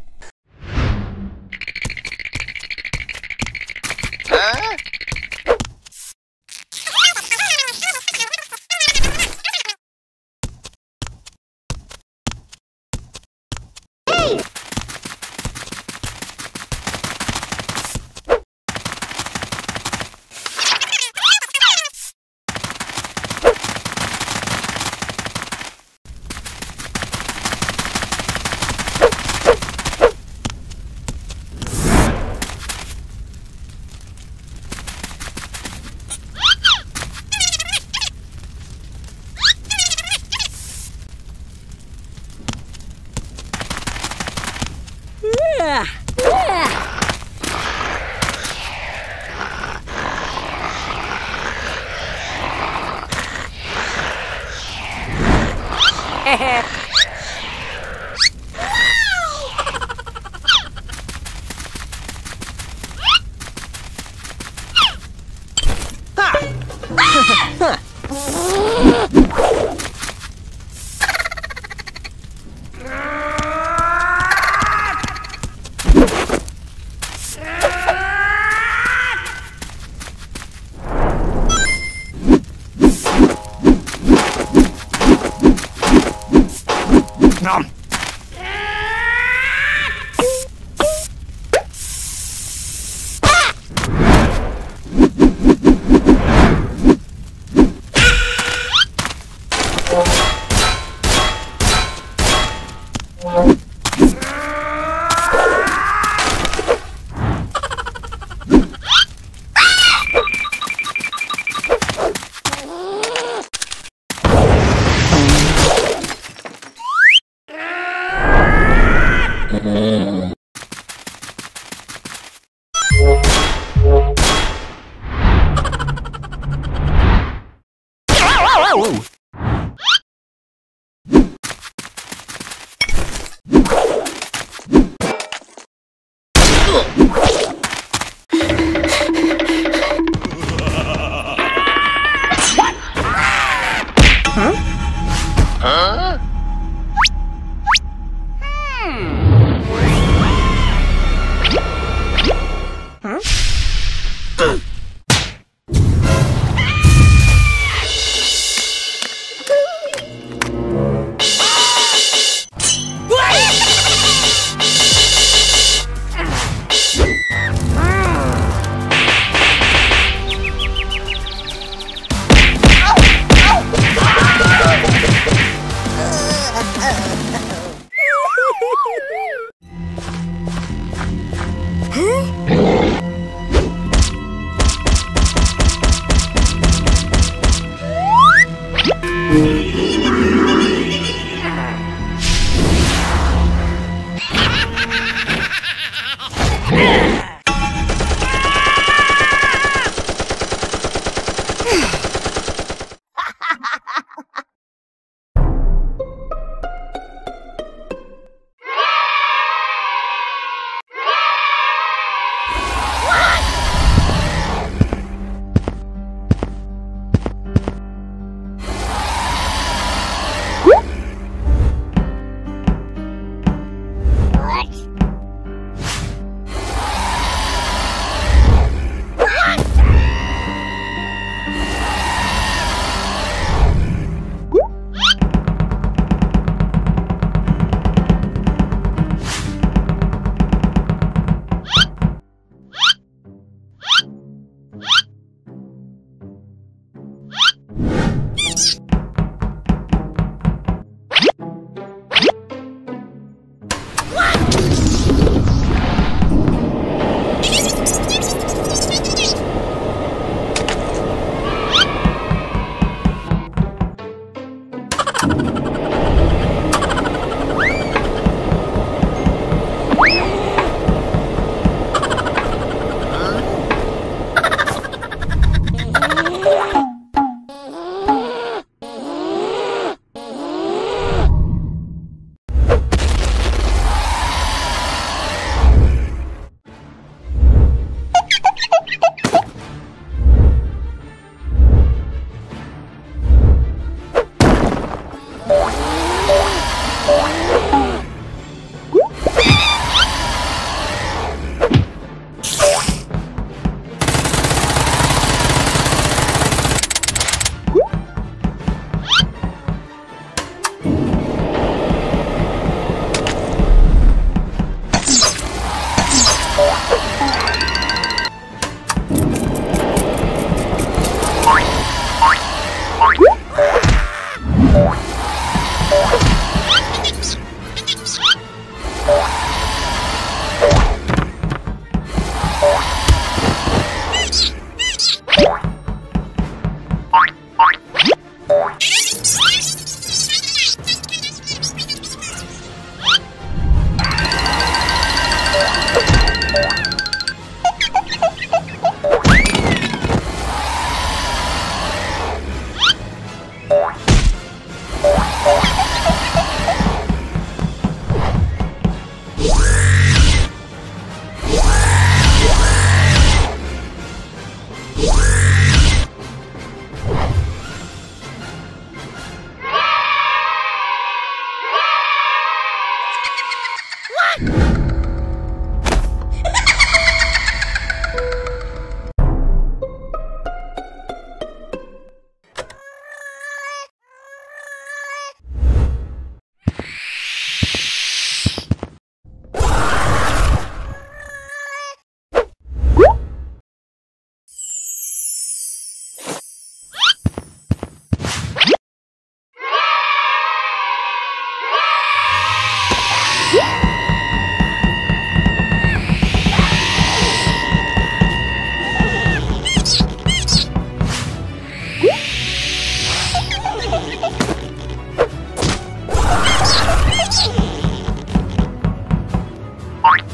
What?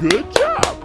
Good job! Huh?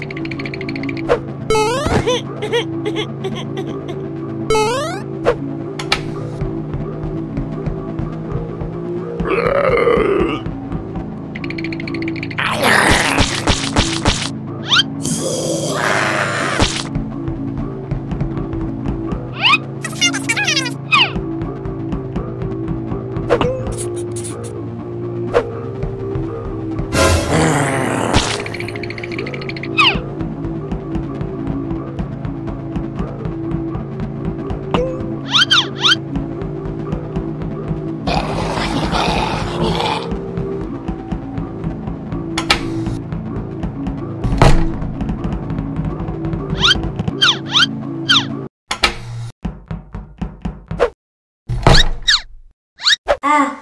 Nice. Huh?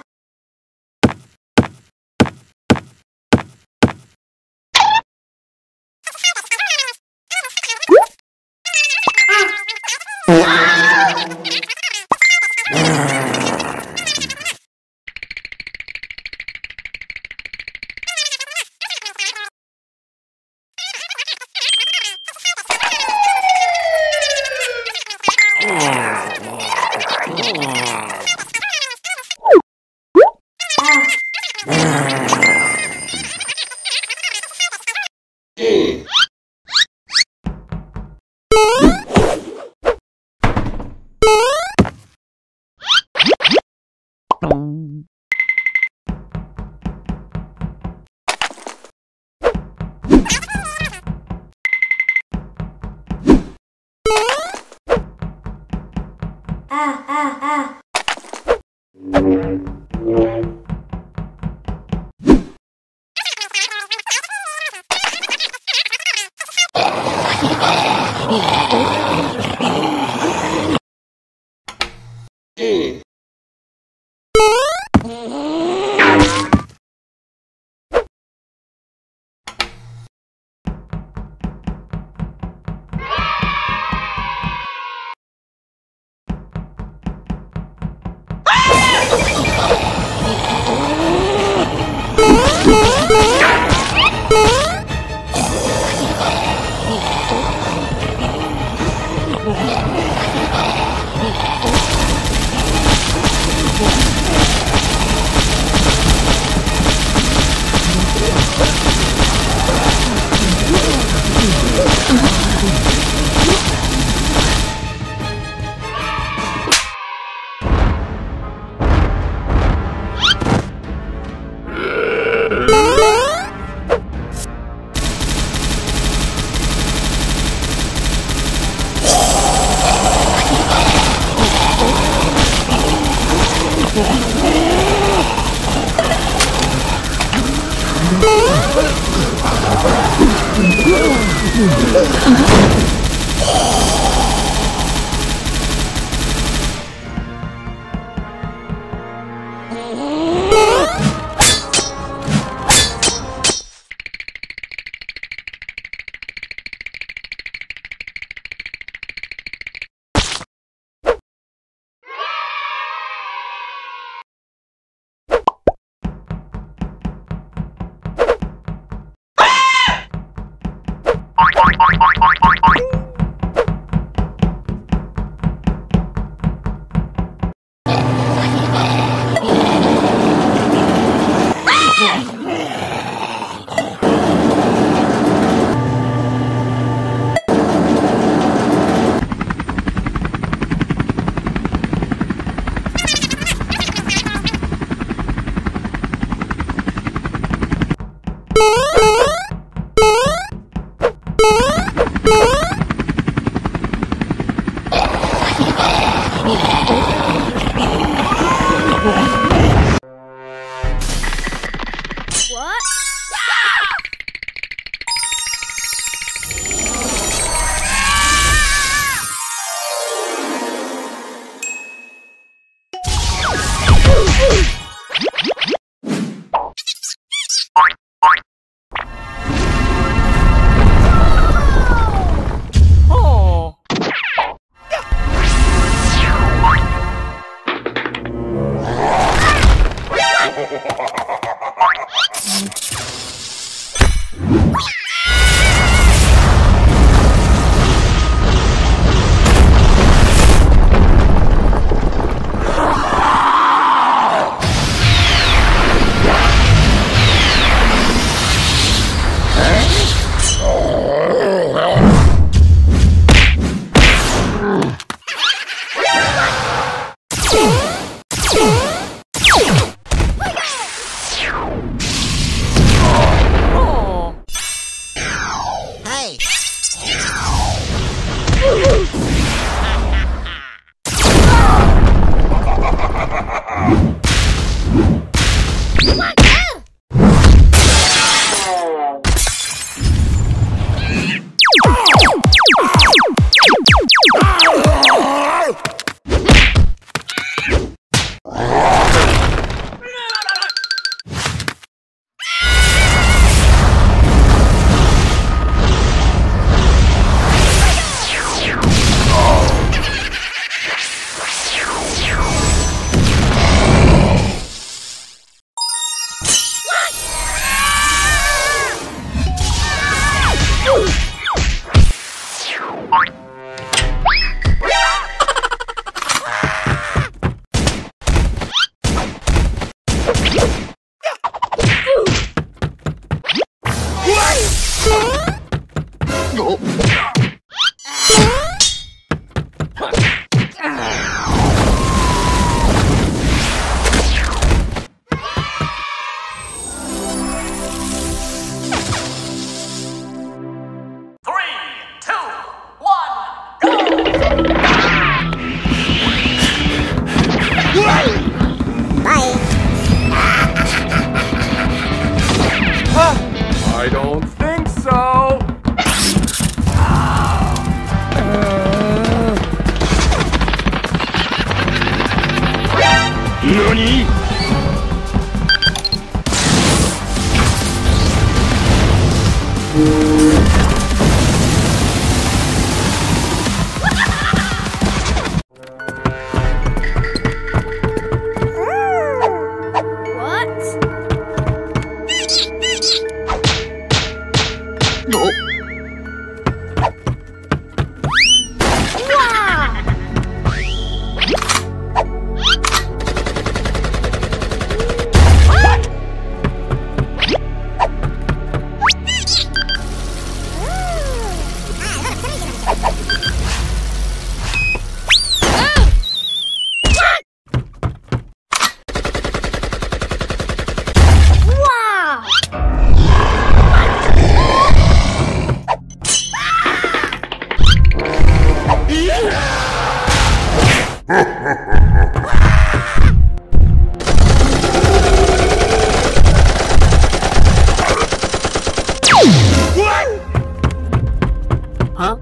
huh?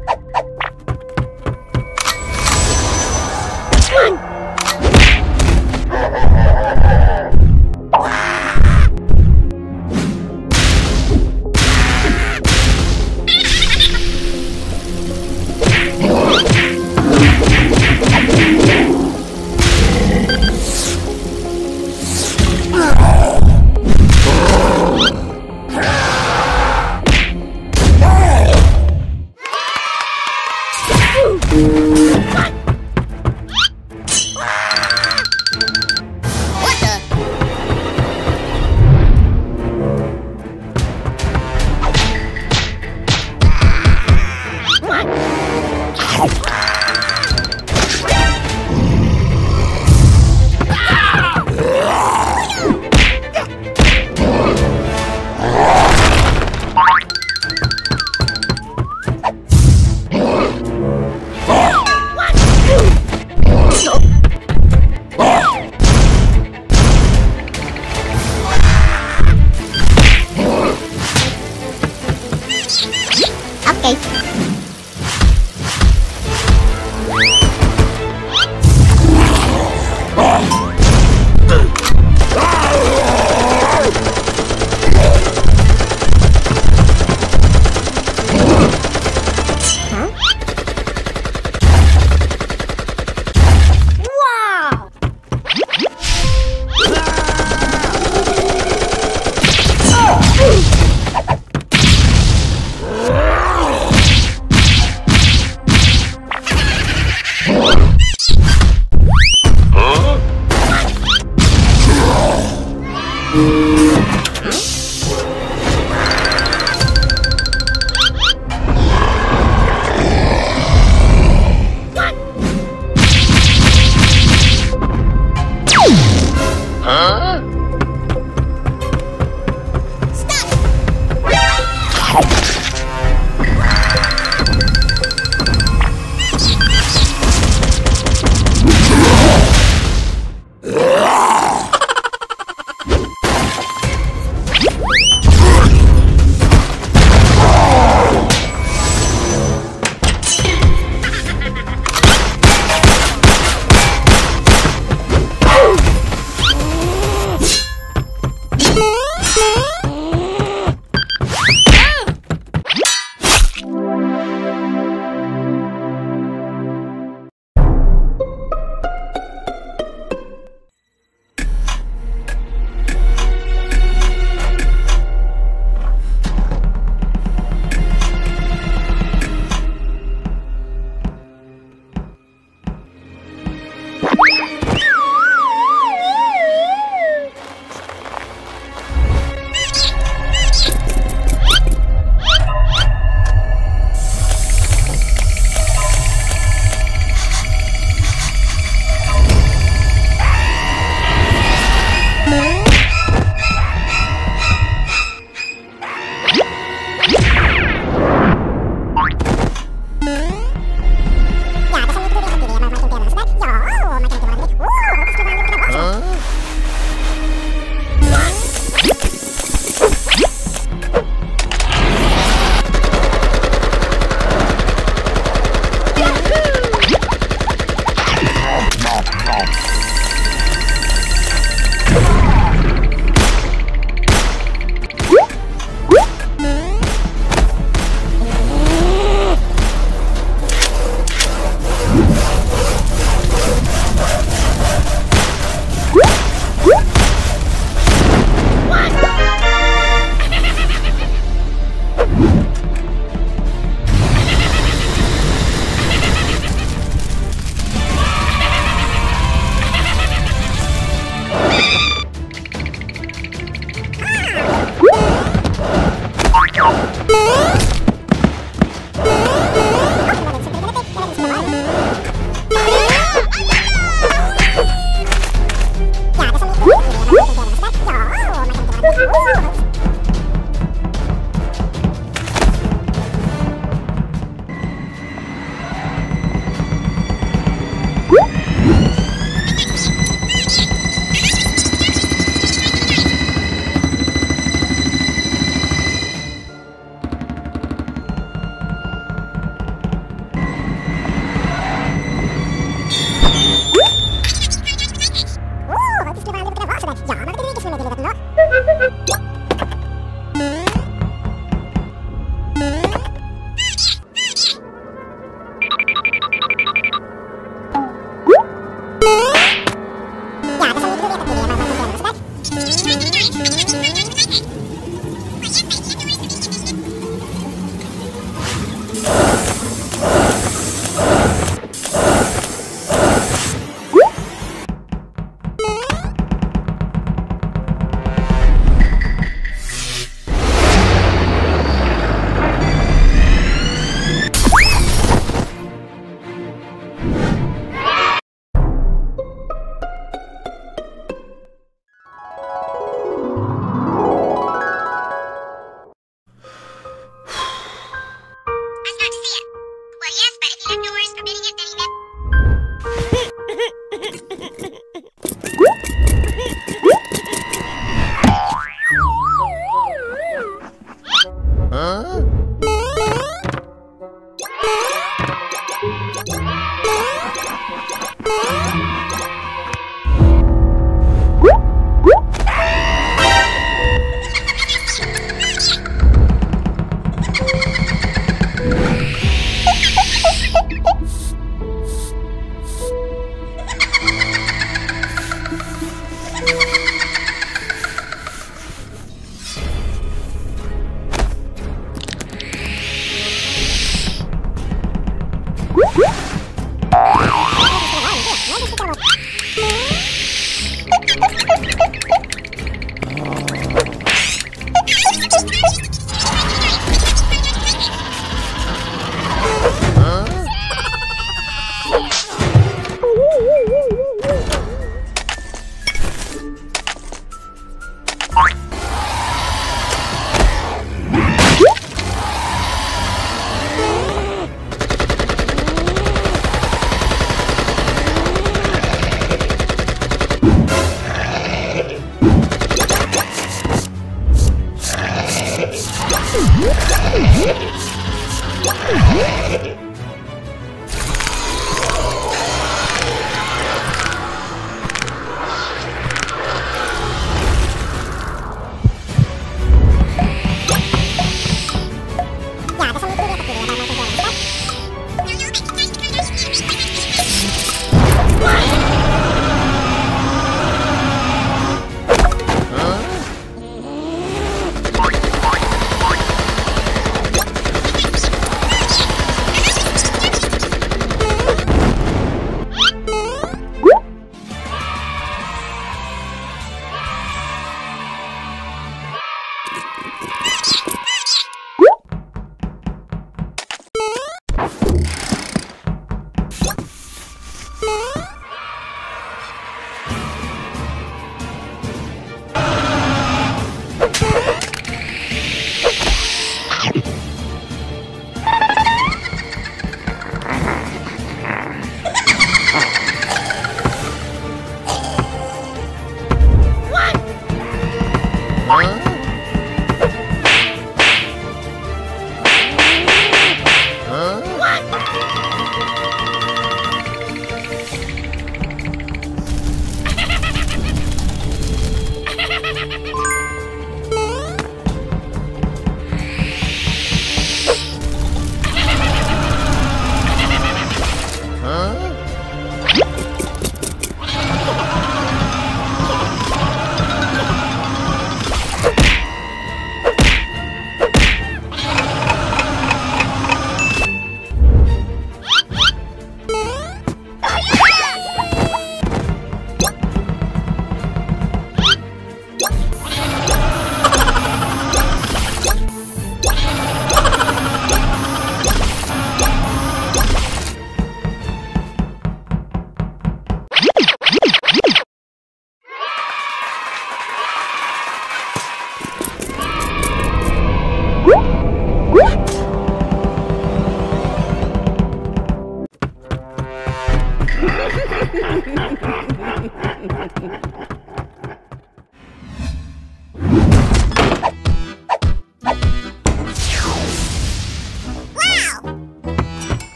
Huh?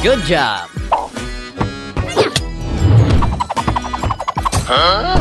Good job. Huh?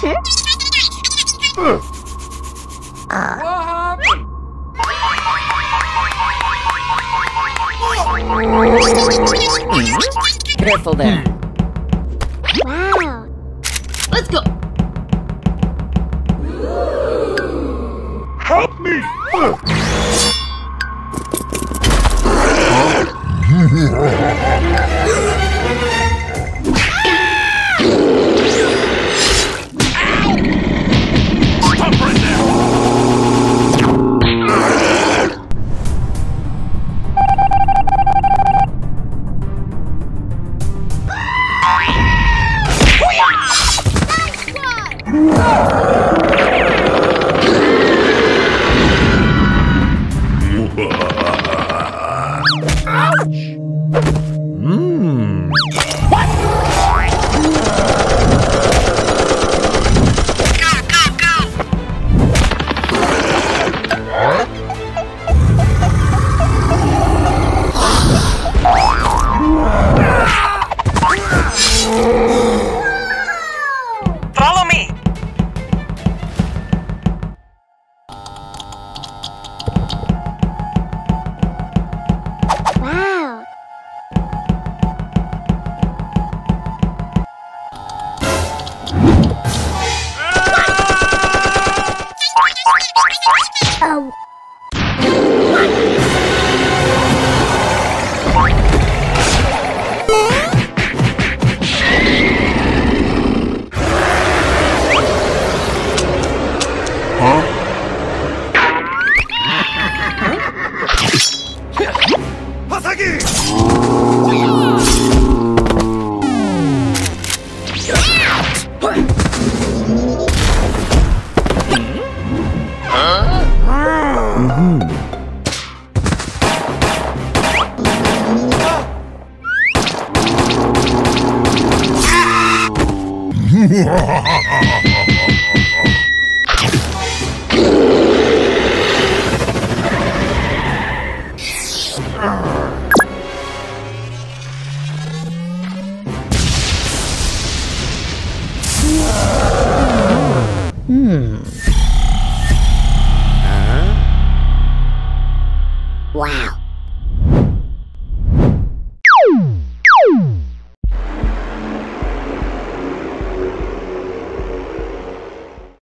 Careful there. Wow. Let's go. Help me. Wow.